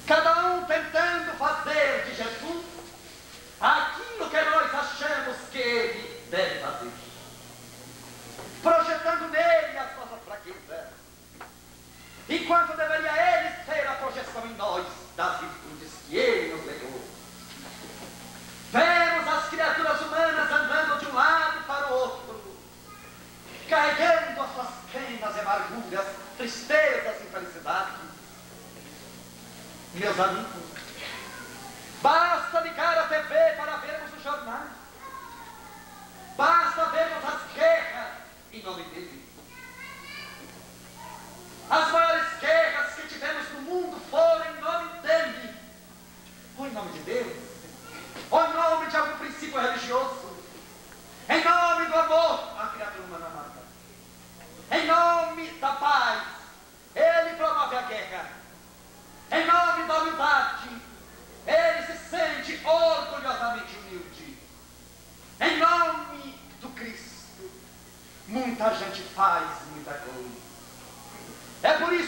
cada um tentando fazer de Jesus aquilo que nós achamos que Ele deve fazer, projetando nele as nossas fraquezas, enquanto deveria ele ser a projeção em nós das virtudes que ele nos legou. Vemos as criaturas humanas andando de um lado para o outro, carregando as suas penas e amarguras, tristezas e infelicidades. Meus amigos, basta ligar a TV para vermos o jornal, basta vermos as guerras em nome dele. As maiores guerras que tivemos no mundo foram em nome dele, ou em nome de Deus, ou em nome de algum princípio religioso, em nome do amor à criatura humana amada, em nome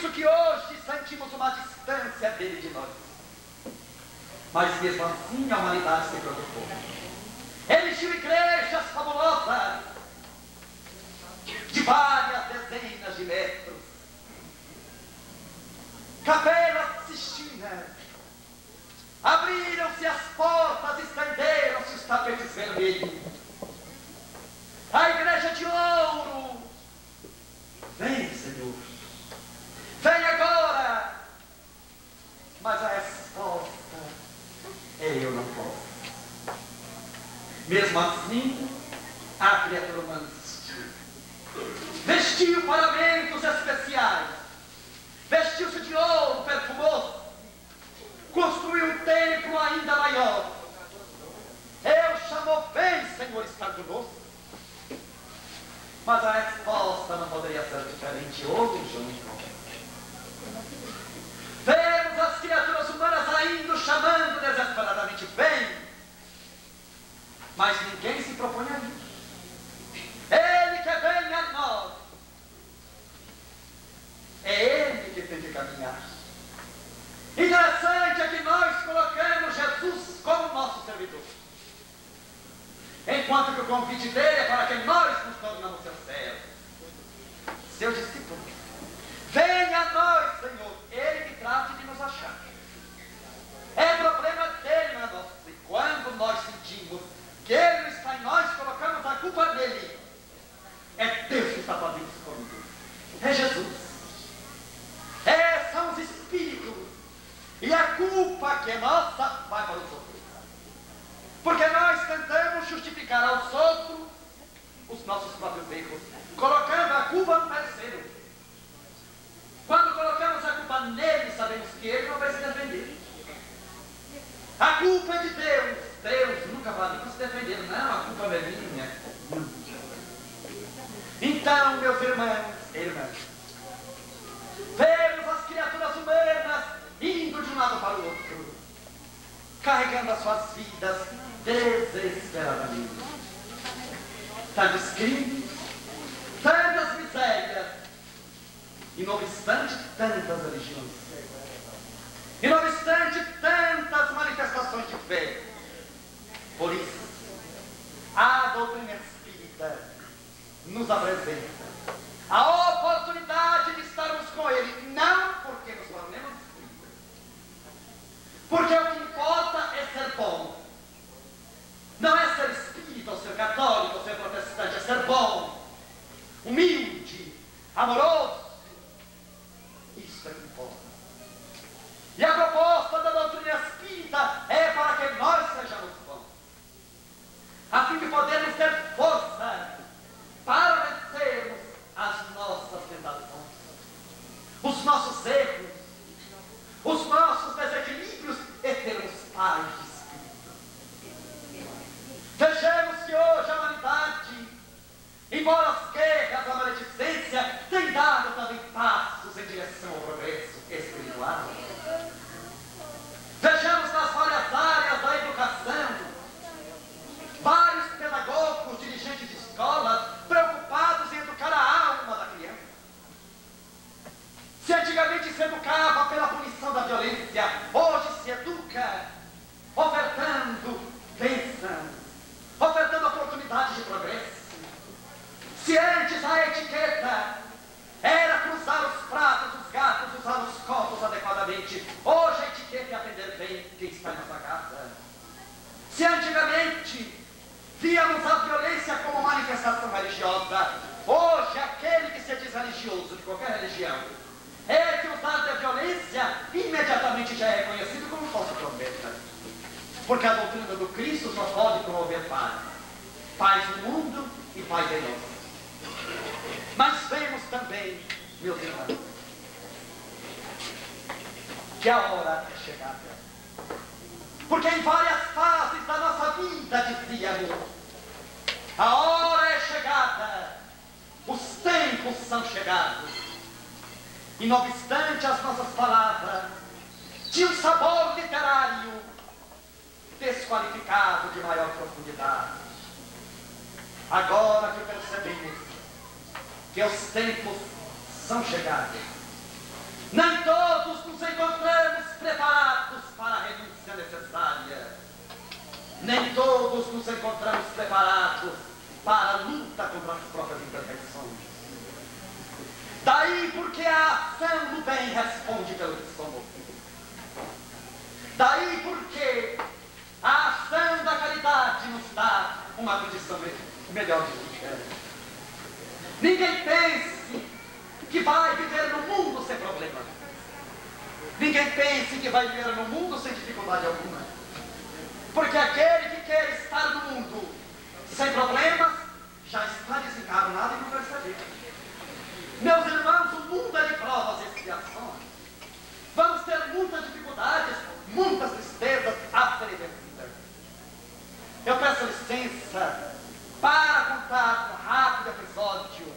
isso que hoje sentimos uma distância dele de nós. Mas mesmo assim a humanidade se preocupou. Ele erigiu igrejas fabulosas, de várias dezenas de metros. Capelas Sistinas. Abriram-se as portas, estenderam-se os tapetes vermelhos. A igreja de ouro. Vem, Senhor. Vem agora. Mas a resposta é: eu não posso. Mesmo assim, a criatura humana existiu. Vestiu paramentos especiais. Vestiu-se de ouro perfumou-se, construiu um templo ainda maior. Eu chamou, bem, Senhor, está conosco. Mas a resposta não poderia ser diferente hoje, não. Vemos as criaturas humanas ainda chamando desesperadamente, bem. Mas ninguém se propõe a isso. Ele que vem a nós. É ele que tem que caminhar. Interessante é que nós colocamos Jesus como nosso servidor, enquanto que o convite dele é para que nós nos tornamos seus servos, seus discípulos. Venha a nós, Senhor. Ele que trate de nos achar. É problema dele, não é nosso. E quando nós sentimos que ele não está em nós, colocamos a culpa nele. É Deus que está fazendo isso comigo. É Jesus. São os espíritos. E a culpa que é nossa vai para os outros. Porque nós tentamos justificar aos outros os nossos próprios erros, colocando a culpa no terceiro. Quando colocamos a culpa nele, sabemos que ele não vai se defender. A culpa é de Deus. Deus nunca vai se defender. Não, a culpa não é minha. Então, meus irmãos, vemos as criaturas humanas indo de um lado para o outro, carregando as suas vidas desesperadamente. Tantos crimes, tantas misérias, e não obstante tantas religiões, e não obstante tantas manifestações de fé. Por isso, a doutrina espírita nos apresenta a oportunidade de estarmos com ele, não porque nos tornemos espíritas. Porque o que importa é ser bom. Não é ser espírita, ou ser católico, ou ser protestante, é ser bom, humilde, amoroso. Isso é o que importa. E a proposta da doutrina espírita é para que nós sejamos bons, a fim de podermos ter força para vencermos as nossas tentações, os nossos erros, os nossos desequilíbrios, e termos paz de espírito. Vejamos que hoje a humanidade, embora as guerras, a maledicência, tem dado também passos em direção ao progresso espiritual. Vejamos nas várias áreas da educação, vários pedagogos, dirigentes de escolas, preocupados em educar a alma da criança. Se antigamente se educava pela punição da violência, hoje se educa ofertando bênçãos, ofertando oportunidades de progresso. Se antes a etiqueta era cruzar os pratos, os gatos, usar os copos adequadamente, hoje a etiqueta é atender bem quem está em nossa casa. Se antigamente víamos a violência como manifestação religiosa, hoje aquele que se diz religioso de qualquer religião é que usado da violência imediatamente já é reconhecido como falso profeta. Porque a doutrina do Cristo só pode promover paz. Paz no mundo e paz em nós. Mas vemos também, meus irmãos, que a hora é chegada. Porque em várias fases da nossa vida, dizíamos, a hora é chegada, os tempos são chegados. E não obstante as nossas palavras, de um sabor literário desqualificado de maior profundidade. Agora que percebemos que os tempos são chegados, Nem todos nos encontramos preparados para a renúncia necessária. Nem todos nos encontramos preparados para a luta contra as próprias imperfeições. Daí porque a ação do bem responde pelo desconforto. Daí porque a ação da caridade nos dá uma condição melhor de vida. Ninguém pense que vai viver no mundo sem problema. Ninguém pense que vai viver no mundo sem dificuldade alguma. Porque aquele que quer estar no mundo sem problemas já está desencarnado e não vai saber. Meus irmãos, o mundo é de provas e expiações. Vamos ter muitas dificuldades, muitas tristezas, aflições. Eu peço licença para contar um rápido episódio,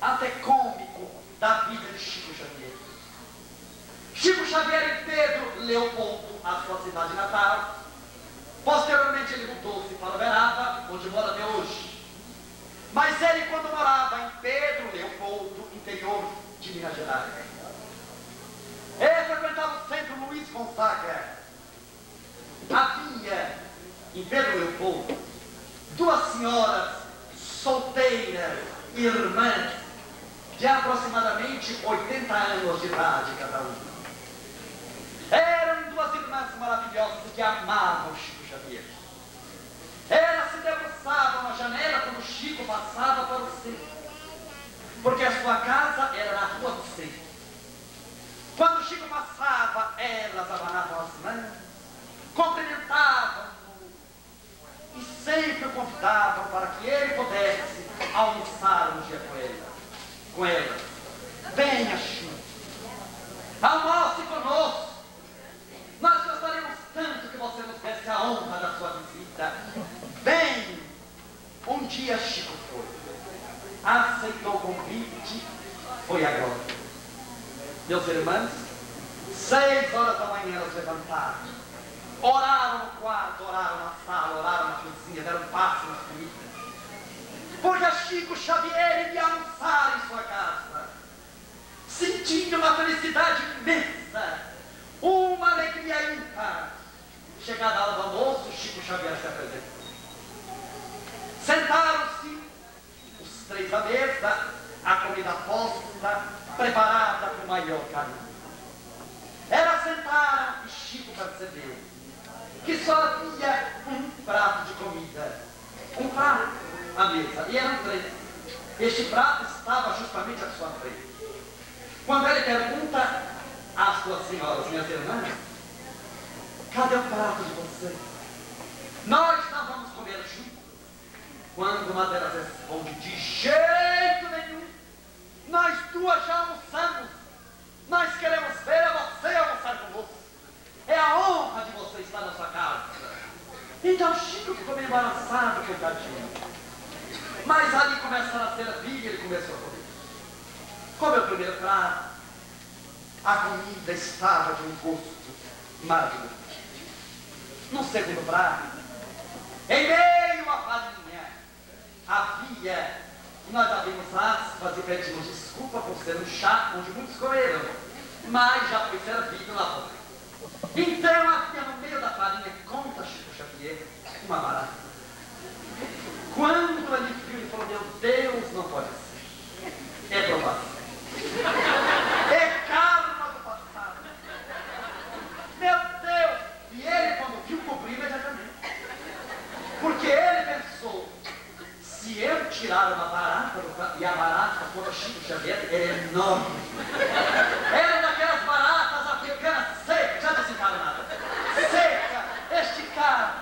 até cômico, da vida de Chico Xavier. Chico Xavier e Pedro Leopoldo, a sua cidade natal. Posteriormente ele mudou-se para Uberaba, onde mora até hoje. Mas ele, quando morava em Pedro Leopoldo, interior de Minas Gerais, ele frequentava o centro Luiz Gonzaga. Havia, em Pedro Leopoldo, duas senhoras solteiras, irmãs, de aproximadamente 80 anos de idade cada uma. Eram duas irmãs maravilhosas que amavam Chico Xavier. Elas se debruçavam na janela quando Chico passava para o centro, porque a sua casa era na rua do centro. Quando Chico passava, elas abanavam as mãos, cumprimentavam-no e sempre o convidavam para que ele pudesse almoçar um dia com elas. Venha, Chico, almoce conosco. Nós gostaríamos tanto que você nos desse a honra da sua visita. Bem, um dia Chico foi. Aceitou o convite, foi agora. Meus irmãos, 6 horas da manhã eles levantaram. Oraram no quarto, oraram na sala, oraram na cozinha, deram passo nas comidas. Porque Chico Xavier ia almoçar em sua casa, sentindo uma felicidade imensa. Uma alegria ímpar. Chegada a hora do almoço, Chico Xavier se apresentou. Sentaram-se os três à mesa, a comida posta, preparada para o maior carinho. Ela sentara e Chico percebeu que só havia um prato de comida. Um prato à mesa. E eram três. Este prato estava justamente à sua frente. Quando ele pergunta às suas senhoras, minhas irmãs, cadê o prato de vocês? Nós não vamos comer juntos. Quando uma delas responde, de jeito nenhum, nós duas já almoçamos. Nós queremos ver você almoçar conosco. É a honra de você estar na sua casa. Então Chico ficou meio embaraçado, coitadinho. Mas ali começaram a servir e ele começou a comer. Comeu o primeiro prato. A comida estava de um gosto maravilhoso. No segundo prato, em meio à farinha, havia, nós abrimos aspas e pedimos desculpa por ser um chá onde muitos comeram, mas já foi servido lá fora. Então havia no meio da farinha, conta Chico Xavier, uma barata. Quando ele viu, ele falou, meu Deus, não pode ser. É provação. É caro. Meu Deus! E ele, quando viu, cobriu imediatamente. Porque ele pensou, se eu tirar uma barata, e a barata, quando Chico Xavier, era enorme. Era daquelas baratas africanas seca, desencarnada. Seca, esticada.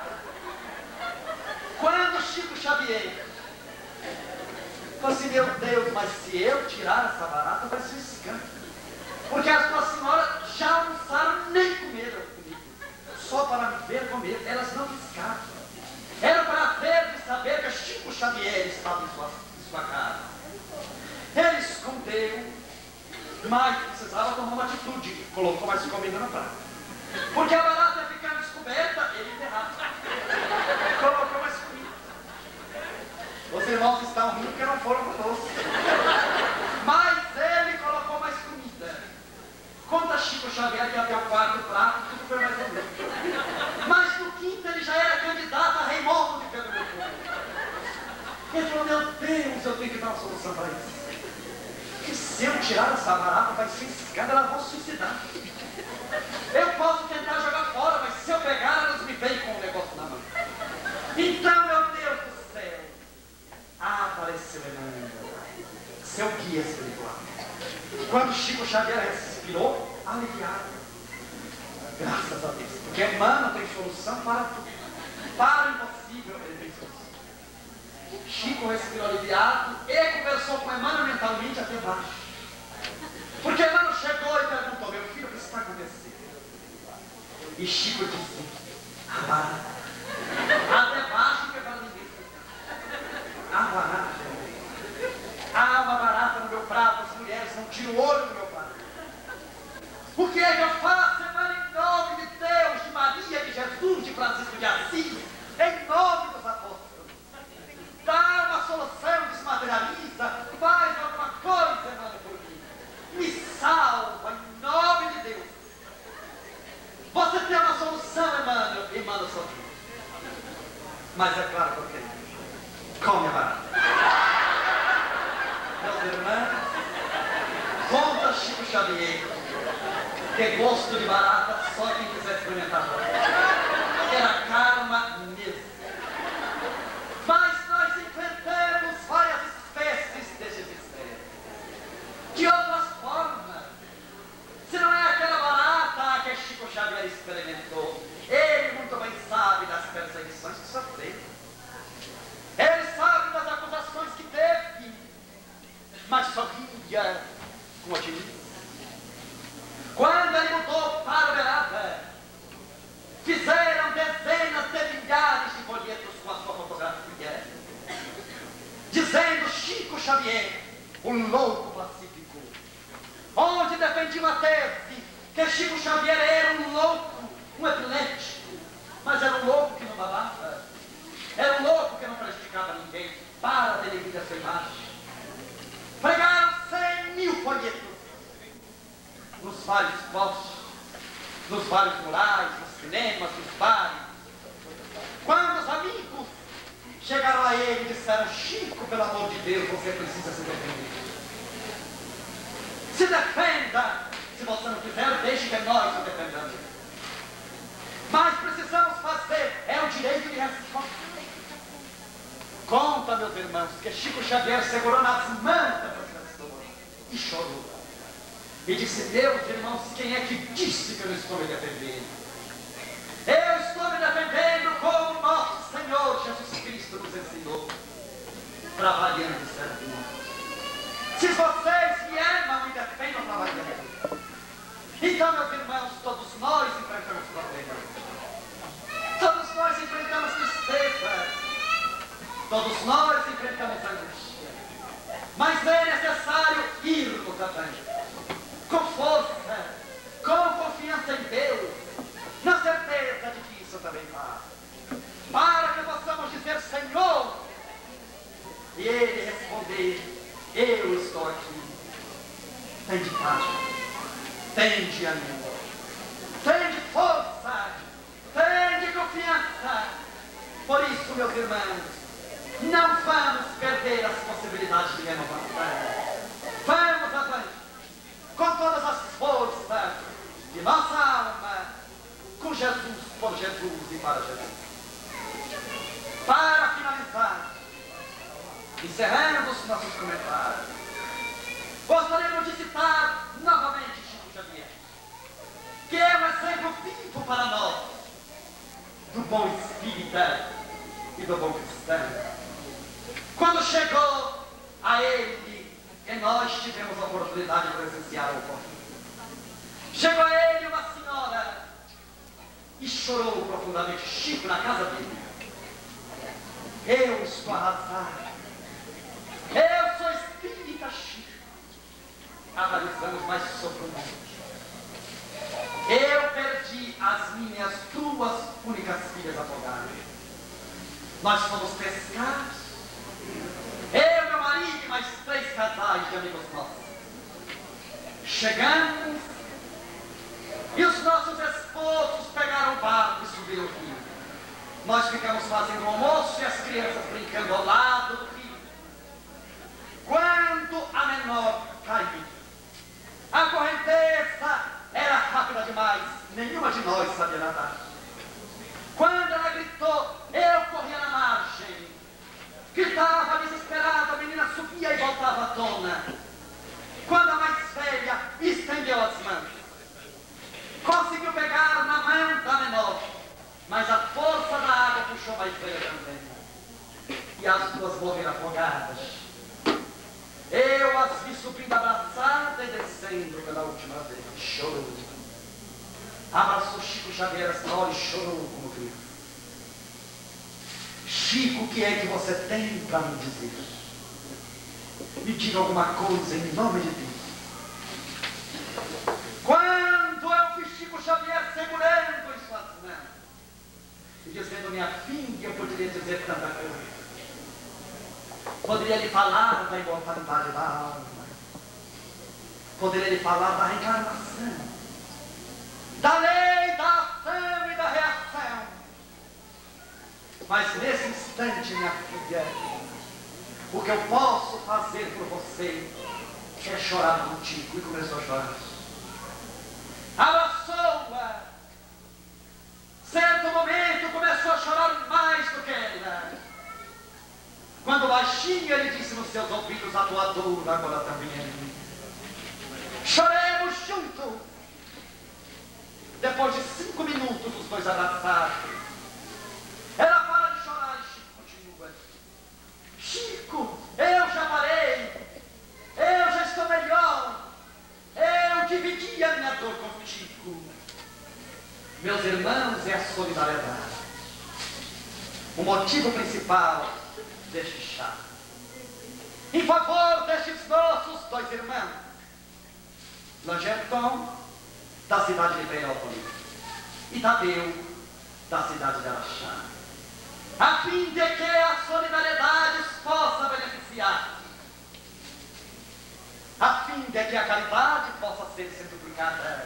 Quando Chico Xavier falou assim, meu Deus, mas se eu tirar essa barata, vai ser um escândalo. Porque as suas senhoras já almoçaram, nem comeram comigo. Só para me ver comer, elas não escapam. Era o prazer de saber que Chico Xavier estava em sua casa. Ele escondeu, mas precisava tomar uma atitude. Colocou mais comida no prato. Porque a barata ficava descoberta, ele enterrava. Colocou mais comida. Os irmãos que estão rindo que não foram conosco. Mas ele colocou mais comida. Deus, eu tenho que dar uma solução para isso. Porque se eu tirar essa barata, vai ser escada, ela vai suicidar. Eu posso tentar jogar fora, mas se eu pegar, elas me veem com o negócio na mão. Então, meu Deus do céu, apareceu Emmanuel, seu guia espiritual. Quando Chico Xavier respirou, aliviado. Graças a Deus, porque Emmanuel tem solução para tudo. Para o impossível, ele tem solução. Chico respirou aliviado e conversou com Emmanuel mentalmente até baixo. Porque Emmanuel chegou e perguntou: meu filho, o que está acontecendo? E Chico disse: a barata. Até baixo que ela me disse: a barata. Há uma barata no meu prato, as mulheres não tiram o olho do meu prato. O que é que eu faço, Emmanuel, em nome de Deus, de Maria, de Jesus, de Francisco de Assis, em nome dos apóstolos? Dá uma solução, desmaterializa, faz alguma coisa, Emmanuel, por mim. Me salva, em nome de Deus. Você tem uma solução, Emmanuel, Emmanuel sozinho. Mas é claro que eu tenho. Come a barata. Meus irmãos, conta Chico Xavier que gosto de barata só quem quiser experimentar. Era karma mesmo. Mas nós enfrentamos várias espécies deste mistério. De outras formas. Se não é aquela barata que Chico Xavier experimentou, ele muito bem sabe das perseguições que sofreu. Ele sabe das acusações que teve, mas sorria com otimismo. Quando ele mudou para Uberaba, fizeram dezenas de milhares de folhetos com a sua fotografia, dizendo Chico Xavier, o louco pacífico, onde defendiam a tese que Chico Xavier era um louco, um epilético, mas era um louco que não babava, era um louco que não prejudicava ninguém, para denegrir essa imagem. Pregaram 100.000 folhetos, nos vários postos, nos vários murais, nos cinemas, nos bares. Quando os amigos chegaram a ele e disseram: Chico, pelo amor de Deus, você precisa se defender. Se defenda! Se você não quiser, deixe que nós o defendamos. Mas precisamos fazer, é o direito de resposta. Conta, meus irmãos, que Chico Xavier segurou nas mãos das pessoas e chorou. E disse: meus irmãos, quem é que disse que eu não estou me defendendo? Eu estou me defendendo como nosso Senhor Jesus Cristo nos ensinou, trabalhando e servindo. Se vocês me amam, me defendam trabalhando. Então, meus irmãos, todos nós enfrentamos problemas. Todos nós enfrentamos tristezas. Todos nós enfrentamos angústia. Mas é necessário irmos à frente. Com força, com confiança em Deus, na certeza de que isso também passa. Para que possamos dizer: Senhor, e Ele responder: eu estou aqui. Tende paz, tende ânimo, tende força, tende confiança. Por isso, meus irmãos, não vamos perder as possibilidades de renovação. Vamos avançar com todas as forças de nossa alma, com Jesus, por Jesus e para Jesus. Para finalizar, encerrando os nossos comentários, gostaríamos de citar novamente Chico Xavier, que é um exemplo vivo para nós do bom espírita e do bom cristão. Quando chegou a ele, e nós tivemos a oportunidade de presenciar o corpo. Chegou a ele uma senhora e chorou profundamente. Chico, na casa dele: eu estou arrasado. Eu sou espírita, Chico. Analisamos mais sofrimento. Eu perdi as minhas duas únicas filhas afogadas. Nós fomos pescados. Eu, meu marido e mais 3 casais de amigos nossos. Chegamos e os nossos esposos pegaram o barco e subiram o rio. Nós ficamos fazendo almoço e as crianças brincando ao lado do rio. quando a menor caiu. A correnteza era rápida demais, nenhuma de nós sabia nadar. Quando ela gritou, eu corria na margem. Gritava desesperada, a menina subia e voltava à tona. Quando a mais velha estendeu as mãos, conseguiu pegar na mão da menor, mas a força da água puxou a mais velha também. E as duas morreram afogadas. Eu as vi subindo abraçada e descendo pela última vez. Chorou. Abraçou Chico Xavier essa hora e chorou como viu. Chico, o que é que você tem para me dizer? Me diga alguma coisa em nome de Deus. Quando eu vi Chico Xavier segurando as suas mãos e dizendo, minha filha, eu poderia dizer tanta coisa. Poderia lhe falar da imortalidade da alma. Poderia lhe falar da reencarnação, da lei, da ação e da reação. Mas nesse instante, minha filha, o que eu posso fazer por você é chorar contigo. E começou a chorar. Abraçou-a. Certo momento começou a chorar mais do que ela. Quando baixinho ele disse nos seus ouvidos, a tua dor agora também é minha. Choremos juntos. Depois de 5 minutos, os dois abraçados. Ela para de chorar e Chico continua. Chico, eu já parei. Eu já estou melhor. Eu dividi a minha dor contigo. Meus irmãos, é a solidariedade. O motivo principal deste chá, em favor destes nossos dois irmãos, Langerton, da cidade de Peirópolis, e Tadeu, da cidade de Araxá, a fim de que a solidariedade os possa beneficiar, a fim de que a caridade possa ser multiplicada,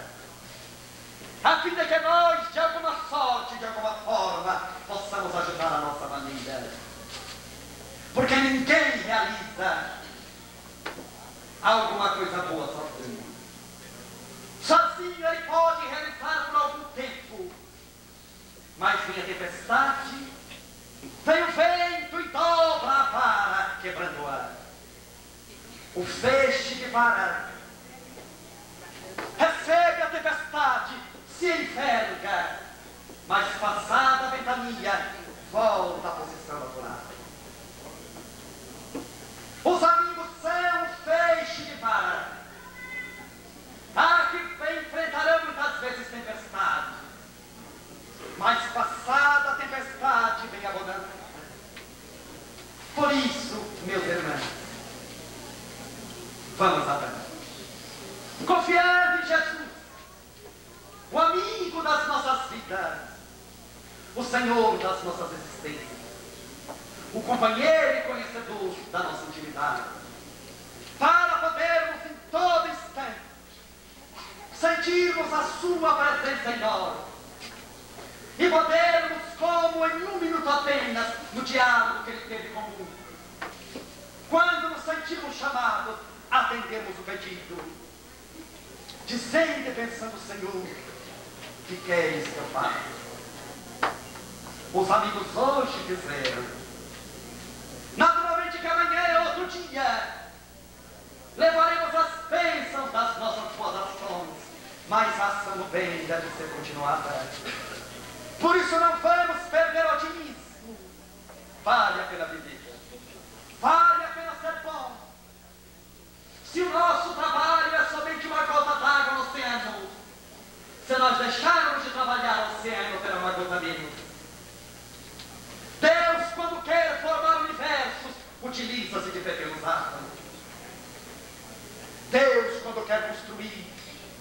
a fim de que nós, de alguma sorte, de alguma forma, possamos ajudar a nossa família. Porque ninguém realiza alguma coisa boa sozinho. Sozinho ele pode realizar por algum tempo. Mas vem a tempestade, vem o vento e dobra a vara, quebrando-a. O feixe de vara recebe a tempestade, se enverga, mas passada a ventania, volta à posição natural. Os amigos são feixe de vara. Há que enfrentarão muitas vezes tempestade. Mas passada a tempestade vem a bonança. Por isso, meus irmãos, vamos avançar. Confiando em Jesus, o amigo das nossas vidas, o Senhor das nossas existências, o companheiro e conhecedor da nossa intimidade, para podermos em todo instante sentirmos a sua presença em nós e podermos, como em um minuto apenas, no diálogo que ele teve com o mundo, quando nos sentimos chamados, atendemos o pedido, dizendo e pensando, Senhor, que queres que eu faça? Os amigos hoje disseram, naturalmente que amanhã é outro dia. Levaremos as bênçãos das nossas posações, mas a ação do bem deve ser continuada. Por isso não vamos perder o otimismo. Vale a pena viver. Vale a pena ser bom. Se o nosso trabalho é somente uma gota d'água no oceano, se nós deixarmos de trabalhar, o oceano terá uma gota menos. Deus, quando quer formar universos, utiliza-se de pequenos átomos. Deus, quando quer construir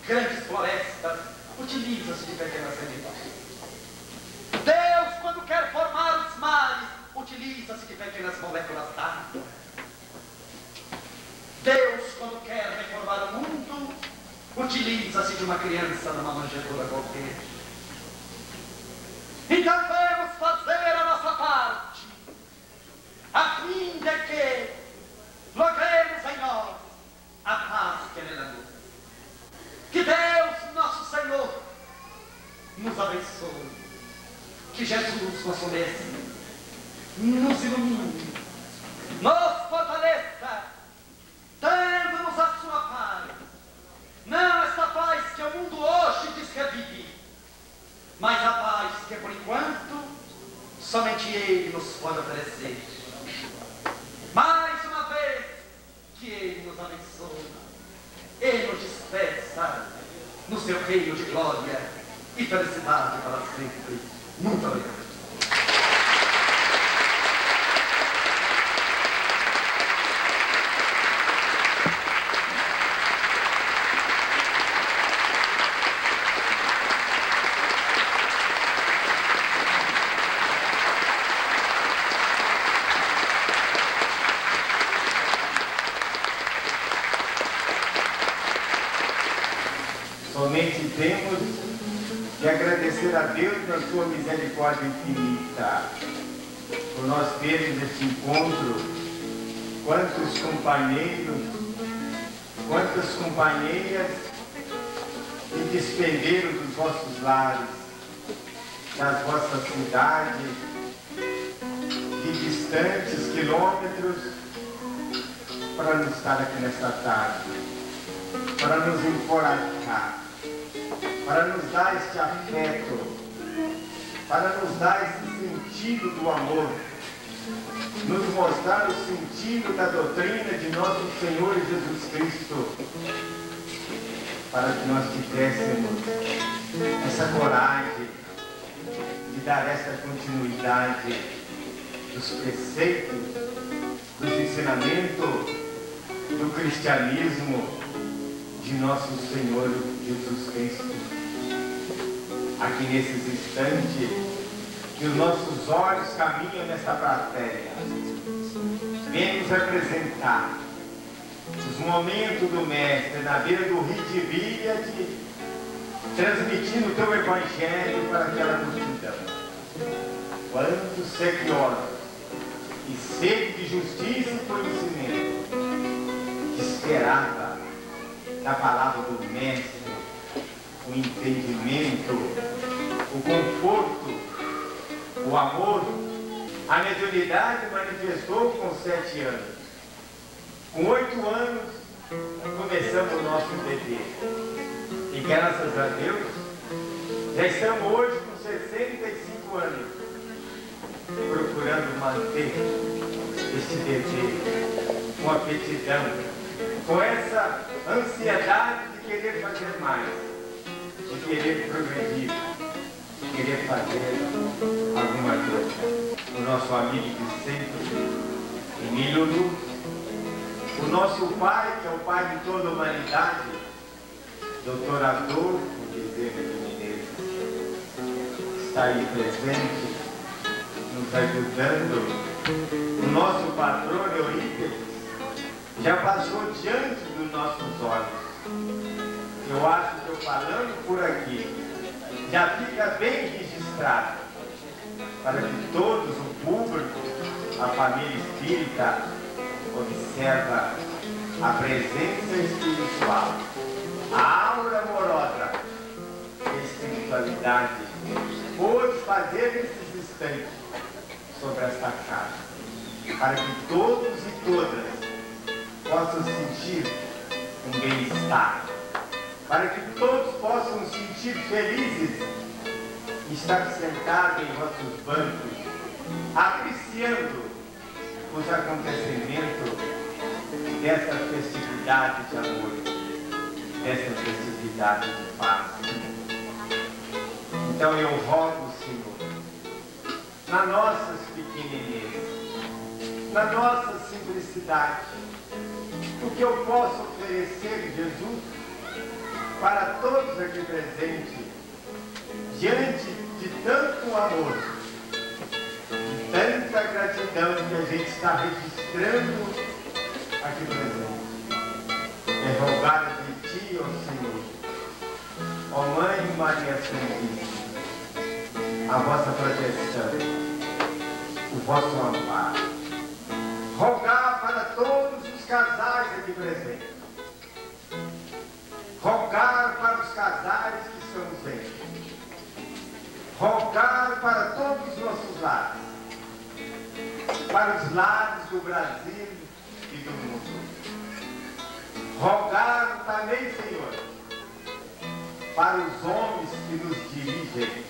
grandes florestas, utiliza-se de pequenas sementes. Deus, quando quer formar os mares, utiliza-se de pequenas moléculas d'água. Deus, quando quer reformar o mundo, utiliza-se de uma criança numa manjedoura qualquer. Então vamos fazer a nossa parte, a fim de que logremos que Jesus consolece, nos ilumine, nos fortaleça, dando-nos a sua paz, não esta paz que o mundo hoje diz que vive, mas a paz que por enquanto somente Ele nos pode oferecer. Mais uma vez que Ele nos abençoe, Ele nos dispersa no seu reino de glória e felicidade para sempre. Muito obrigado. Sua misericórdia infinita, por nós termos este encontro, quantos companheiros, quantas companheiras se desprenderam dos vossos lares, das vossas cidades, de distantes quilômetros, para nos estar aqui nesta tarde, para nos encorajar, para nos dar este afeto, para nos dar esse sentido do amor, nos mostrar o sentido da doutrina de nosso Senhor Jesus Cristo, para que nós tivéssemos essa coragem de dar essa continuidade dos preceitos, dos ensinamentos do cristianismo de nosso Senhor Jesus Cristo. Aqui nesses instantes, que os nossos olhos caminham nesta plateia, vemos apresentar os momentos do Mestre na beira do Rio de Janeiro, transmitindo o teu Evangelho para aquela multidão. Quantos sequiosos e sede de justiça e conhecimento que esperava da palavra do Mestre, o entendimento, o conforto, o amor. A mediunidade manifestou com 7 anos. Com 8 anos, começamos o nosso bebê. E graças a Deus, já estamos hoje com 65 anos, procurando manter este bebê com aptidão, com essa ansiedade de querer fazer mais, de querer progredir, de querer fazer alguma coisa. O nosso amigo de sempre, Emílio Luz, o nosso pai, que é o pai de toda a humanidade, doutor Adolfo Bezerra de Menezes, está aí presente, nos ajudando. O nosso patrono, Eurípedes, já passou diante dos nossos olhos. Eu acho que eu falando por aqui já fica bem registrado, para que todos, o público, a família espírita, observa a presença espiritual, a aura amorosa, a espiritualidade, pôde fazer esses instantes sobre esta casa, para que todos e todas possam sentir um bem-estar, para que todos possam sentir felizes estar sentados em vossos bancos, apreciando os acontecimentos dessa festividade de amor, dessa festividade de paz. Então eu rogo, Senhor, na nossa pequenez, na nossa simplicidade, o que eu posso oferecer, Jesus, para todos aqui presentes, diante de tanto amor, de tanta gratidão que a gente está registrando aqui presente. É rogar de ti, ó Senhor, ó Mãe Maria Santíssima, a vossa proteção, o vosso amparo. Rogar para todos os casais aqui presentes, rogar para os casais que estão ausentes, rogai para todos os nossos lares, para os lares do Brasil e do mundo. Rogai também, Senhor, para os homens que nos dirigem,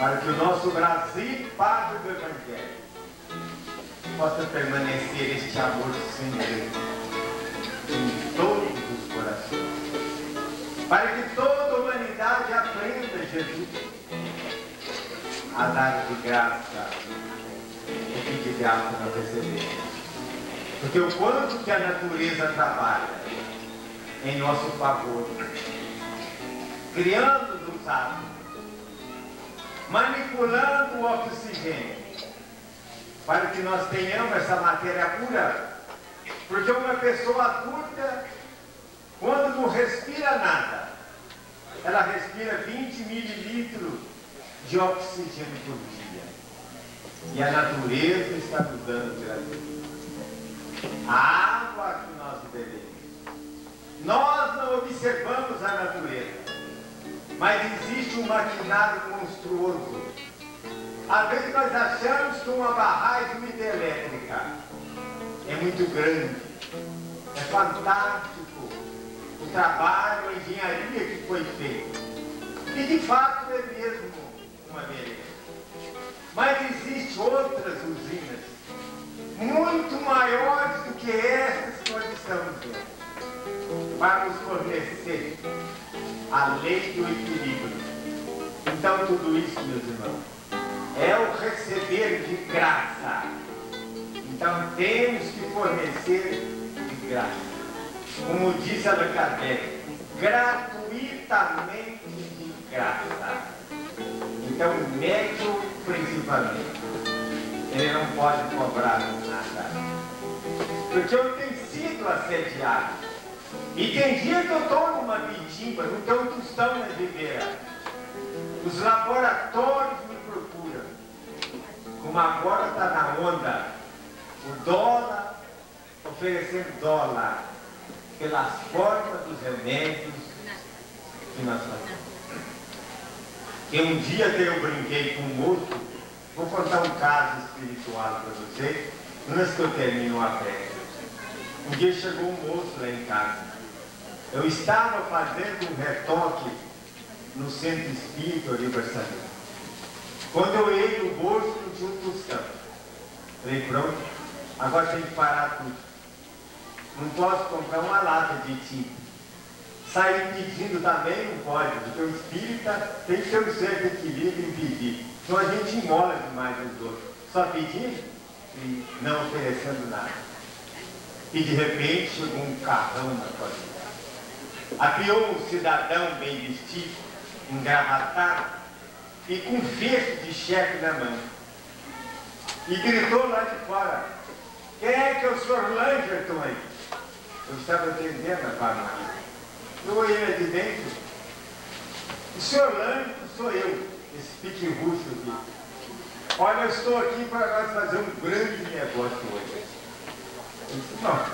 para que o nosso Brasil, Padre do Evangelho, possa permanecer este amor sem Deus em todos os corações, para que toda a humanidade aprenda, Jesus, a dar de graça o que de graça nós recebemos. Porque o quanto que a natureza trabalha em nosso favor, criando-nos átomos, manipulando o oxigênio, para que nós tenhamos essa matéria pura, porque uma pessoa adulta, quando não respira nada, ela respira 20 mililitros de oxigênio por dia. E a natureza está mudando pela vida. A água que nós bebemos, nós não observamos a natureza, mas existe um maquinário monstruoso. Às vezes nós achamos que uma barragem hidrelétrica é muito grande. É fantástico o trabalho, a engenharia que foi feita. E de fato é mesmo uma beleza. Mas existem outras usinas muito maiores do que essas que nós estamos vendo, para nos fornecer a lei do equilíbrio. Então tudo isso, meus irmãos, é o receber de graça. Então temos que fornecer de graça. Como diz Allan Kardec, gratuitamente de graça. Então o médico, principalmente, ele não pode cobrar nada. Porque eu tenho sido assediado. E tem dia que eu tomo uma pitimba, não tenho tostão na viveira. Os laboratórios me procuram. Como agora está na onda, o dólar, oferecendo dólar pelas formas dos remédios que nós fazemos. E um dia eu brinquei com um moço, vou contar um caso espiritual para vocês, antes que eu termine uma festa. Um dia chegou um moço lá em casa. Eu estava fazendo um retoque no Centro Espírita Universal. Quando eu olhei no bolso, não tinha um tostão. Falei, pronto, agora tem que parar tudo. Não posso comprar uma lata de tinta. Sair pedindo também não pode, porque o espírita tem que ter um certo equilíbrio em pedir. Então a gente engola demais os outros. Só pedindo e não oferecendo nada. E de repente chegou um carrão na costa. Apiou um cidadão bem vestido, engravatado, e com um fecho de cheque na mão. E gritou lá de fora, quem é que é o senhor Langerton aí? Eu estava atendendo a farmácia. Eu olhei lá de dentro. O senhor Langerton sou eu, esse pique russo aqui. Olha, eu estou aqui para nós fazer um grande negócio hoje. Eu disse, não,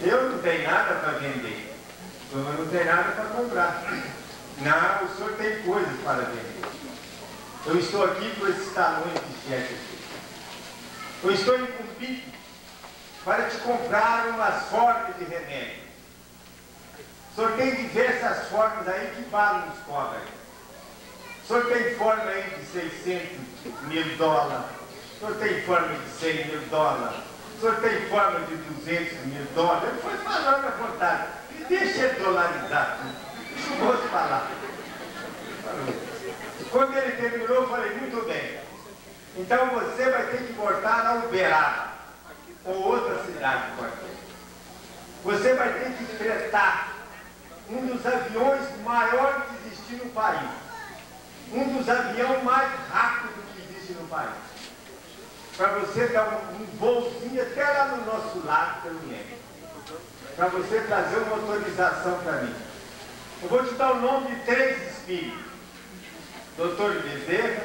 eu não tenho nada para vender. Eu não tenho nada para comprar. Não, o senhor tem coisas para vender. Eu estou aqui com esses talões de cheque aqui. Eu estou incumbido para te comprar uma sorte de remédio. O senhor tem diversas formas aí que valem os cobras. O senhor tem forma aí de $600 mil. O senhor tem forma de $100 mil. O senhor tem forma de $200 mil. Ele foi falando à vontade. Me deixa ele dolarizar tudo. Isso eu vou te falar. Quando ele terminou, eu falei, muito bem, então você vai ter que voltar a Uberaba, ou outra cidade qualquer. Você vai ter que fretar um dos aviões maiores que existe no país, um dos aviões mais rápidos que existe no país, para você dar um bolsinho até lá no nosso lado, pelo menos, para você trazer uma autorização para mim. Eu vou te dar o nome de 3 espíritos. Doutor Bezerra,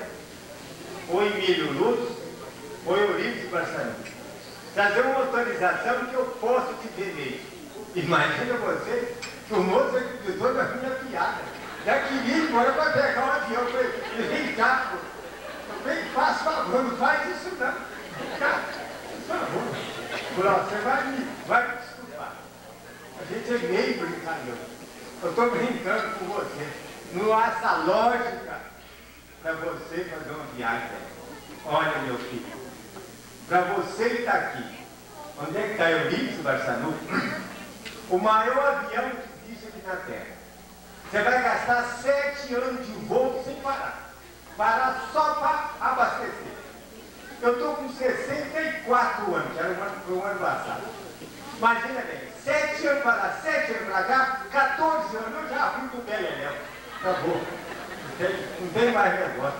ou Emílio Luz, ou Eurípedes Barsanulfo. Trazer uma autorização que eu posso te vender. Imagina você que o moço é que pisou na minha piada. Já queria ir embora para pegar o avião. Eu falei, vem cá, pô. Eu falei, faz favor, não faz isso não. Vem cá, por favor. Falei, você vai me desculpar. A gente é meio brincalhão. Eu estou brincando com você. Não há essa lógica para você fazer uma viagem. Olha, meu filho, para você estar aqui, onde é que está Eurípedes Barsanulfo? O maior avião que existe aqui na Terra. Você vai gastar 7 anos de voo sem parar. Parar só para abastecer. Eu estou com 64 anos, era um ano passado. Imagina bem, 7 anos para lá, 7 anos para cá, 14 anos, eu já fui do Beleléu. Acabou. Não tem mais negócio.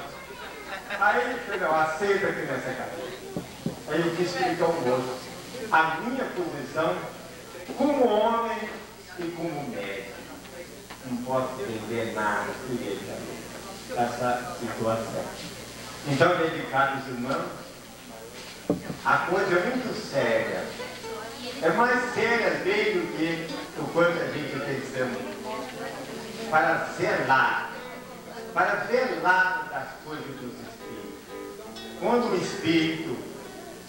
Aí ele falou, aceita aqui nessa casa. Aí eu disse que ele tomou. A minha posição, como homem e como médico, não posso entender nada dessa situação. Então, dedicados irmãos, a coisa é muito séria. É mais séria desde o que o quanto a gente pensamos. Para velar das coisas dos espíritos. Quando o espírito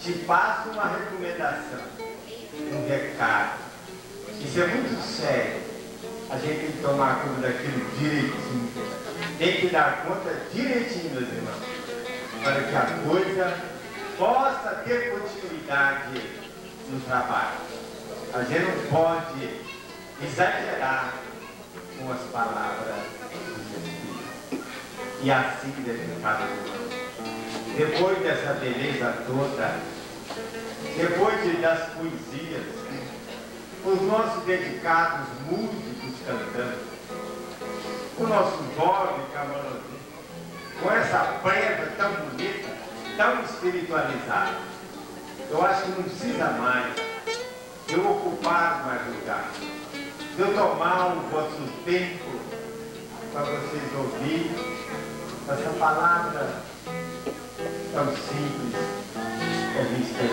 te passa uma recomendação, um recado, isso é muito sério. A gente tem que tomar conta daquilo direitinho. Tem que dar conta direitinho, meus irmãos, para que a coisa possa ter continuidade no trabalho. A gente não pode exagerar com as palavras dos espíritos. E assim deve ficar. Depois dessa beleza toda, depois das poesias, os nossos dedicados músicos cantando, o nosso jovem Camolesi, com essa prega tão bonita, tão espiritualizada, eu acho que não precisa mais de eu ocupar mais lugar, de eu tomar o vosso tempo para vocês ouvirem essa palavra tão simples que a gente está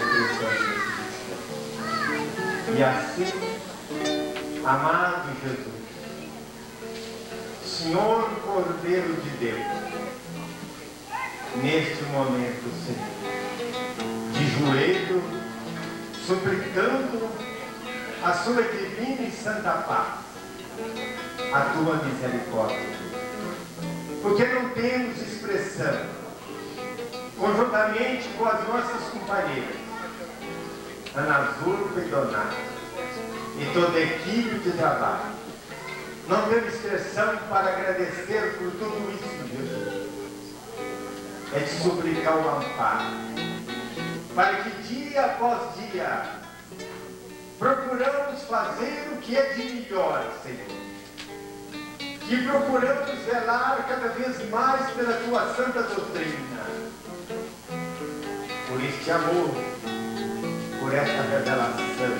expressando. E assim, amado Jesus, Senhor Cordeiro de Deus, neste momento, Senhor, de joelho, suplicando a sua divina e santa paz, a tua misericórdia, porque não temos expressão, conjuntamente com as nossas companheiras, Ana Zulpa e Donato, e toda a equipe de trabalho. Não temos expressão para agradecer por tudo isso, Jesus. É te suplicar o amparo, para que dia após dia procuramos fazer o que é de melhor, Senhor. Que procuramos velar cada vez mais pela tua santa doutrina. Por este amor, por esta revelação,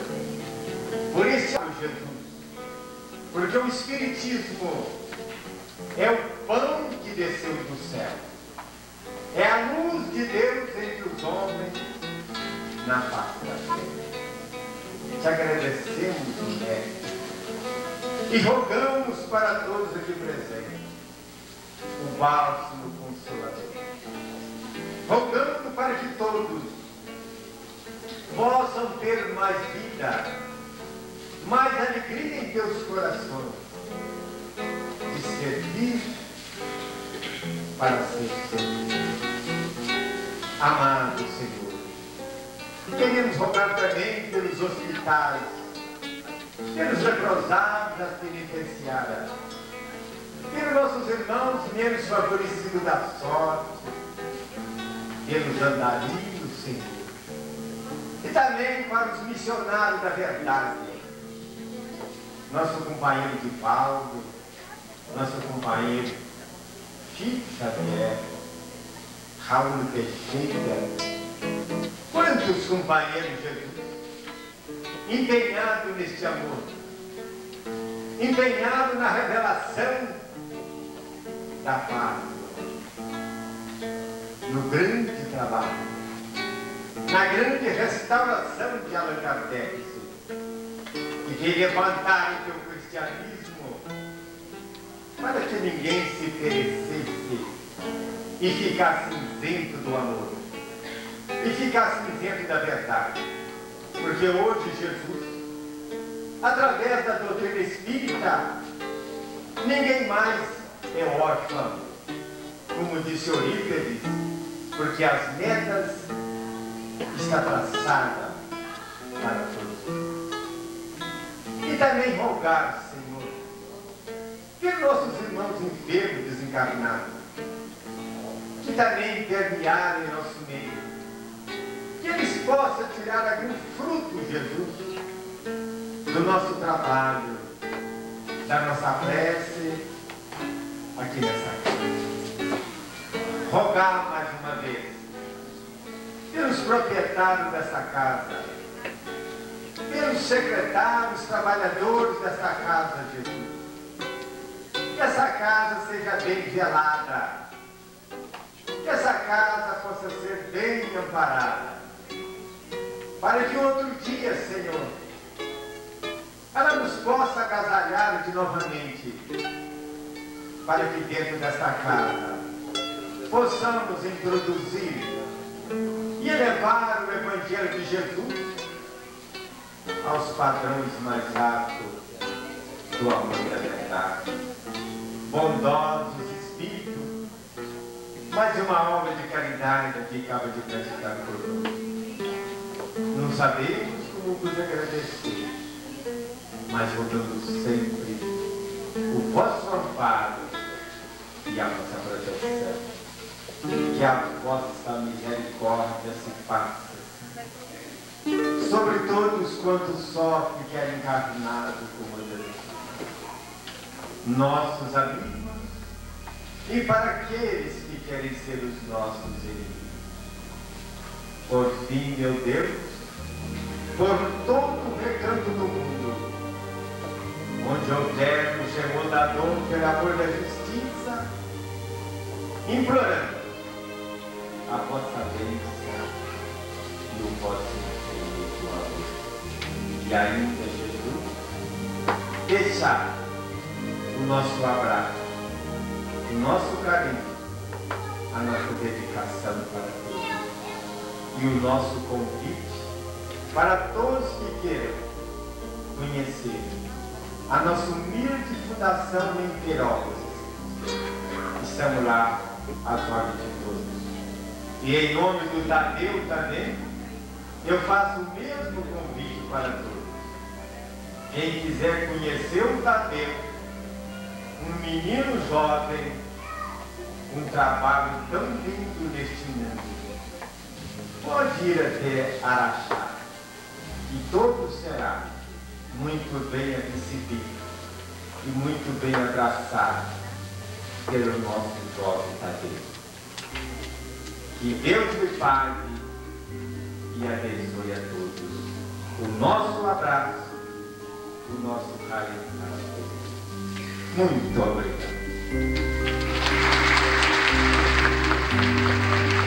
por este amor, Jesus, porque o Espiritismo é o pão que desceu do céu, é a luz de Deus entre os homens na face da terra. Te agradecemos, Mestre, e rogamos para todos aqui presentes o bálsamo consolador, rogando para que todos possam ter mais vida, mais alegria em teus corações, de servir para ser servido. Amado Senhor, queremos rogar também pelos hospitais, pelos leprosados das penitenciárias, pelos nossos irmãos menos favorecidos da sorte, pelos andarilhos, Senhor, e também para os missionários da verdade, nosso companheiro de Paulo, nosso companheiro Chico Xavier, Raul Teixeira, quantos companheiros, Jesus, empenhado neste amor, empenhado na revelação da paz, no grande trabalho, na grande restauração de Allan Kardec, e de levantar o teu cristianismo para que ninguém se perecesse e ficasse isento do amor, e ficasse isento da verdade. Porque hoje Jesus, através da doutrina espírita, ninguém mais é órfão, como disse Eurípedes, porque as metas estão traçadas para todos. E também rogar, Senhor, que nossos irmãos enfermos desencarnados, que também permearam em nosso meio, que eles possam tirar algum fruto, Jesus, do nosso trabalho, da nossa prece aqui nessa casa. Rogar mais uma vez pelos proprietários dessa casa, pelos secretários, trabalhadores dessa casa, Jesus. Que essa casa seja bem velada, que essa casa possa ser bem amparada, para que outro dia, Senhor, ela nos possa agasalhar de novamente, para que dentro desta casa possamos introduzir e elevar o Evangelho de Jesus aos padrões mais altos do amor da verdade. Bondosos espíritos, mais uma obra de caridade que acaba de praticar por nós. Não sabemos como vos agradecer, mas rogando sempre o vosso amparo e a vossa proteção. Que a vossa misericórdia se faça sobre todos quantos sofrem que é encarnado como Deus, nossos amigos, e para aqueles que querem ser os nossos inimigos. Por fim, meu Deus, por todo o recanto do mundo, onde houver o remontador pelo amor da justiça, implorando a vossa bênção e o vosso infinito amor. E ainda, Jesus, deixar o nosso abraço, o nosso carinho, a nossa dedicação para todos e o nosso convite para todos que queiram conhecer a nossa humilde fundação em Peirópolis. Estamos lá às ordens de todos. E em nome do Tadeu também, eu faço o mesmo convite para todos. Quem quiser conhecer o Tadeu, um menino jovem, um trabalho tão lindo neste mundo, pode ir até Araxá, e todos será muito bem recebido e muito bem abraçado pelo nosso jovem Tadeu. Que Deus lhe pague e abençoe a todos. O nosso abraço, o nosso carinho para todos. Muito obrigado.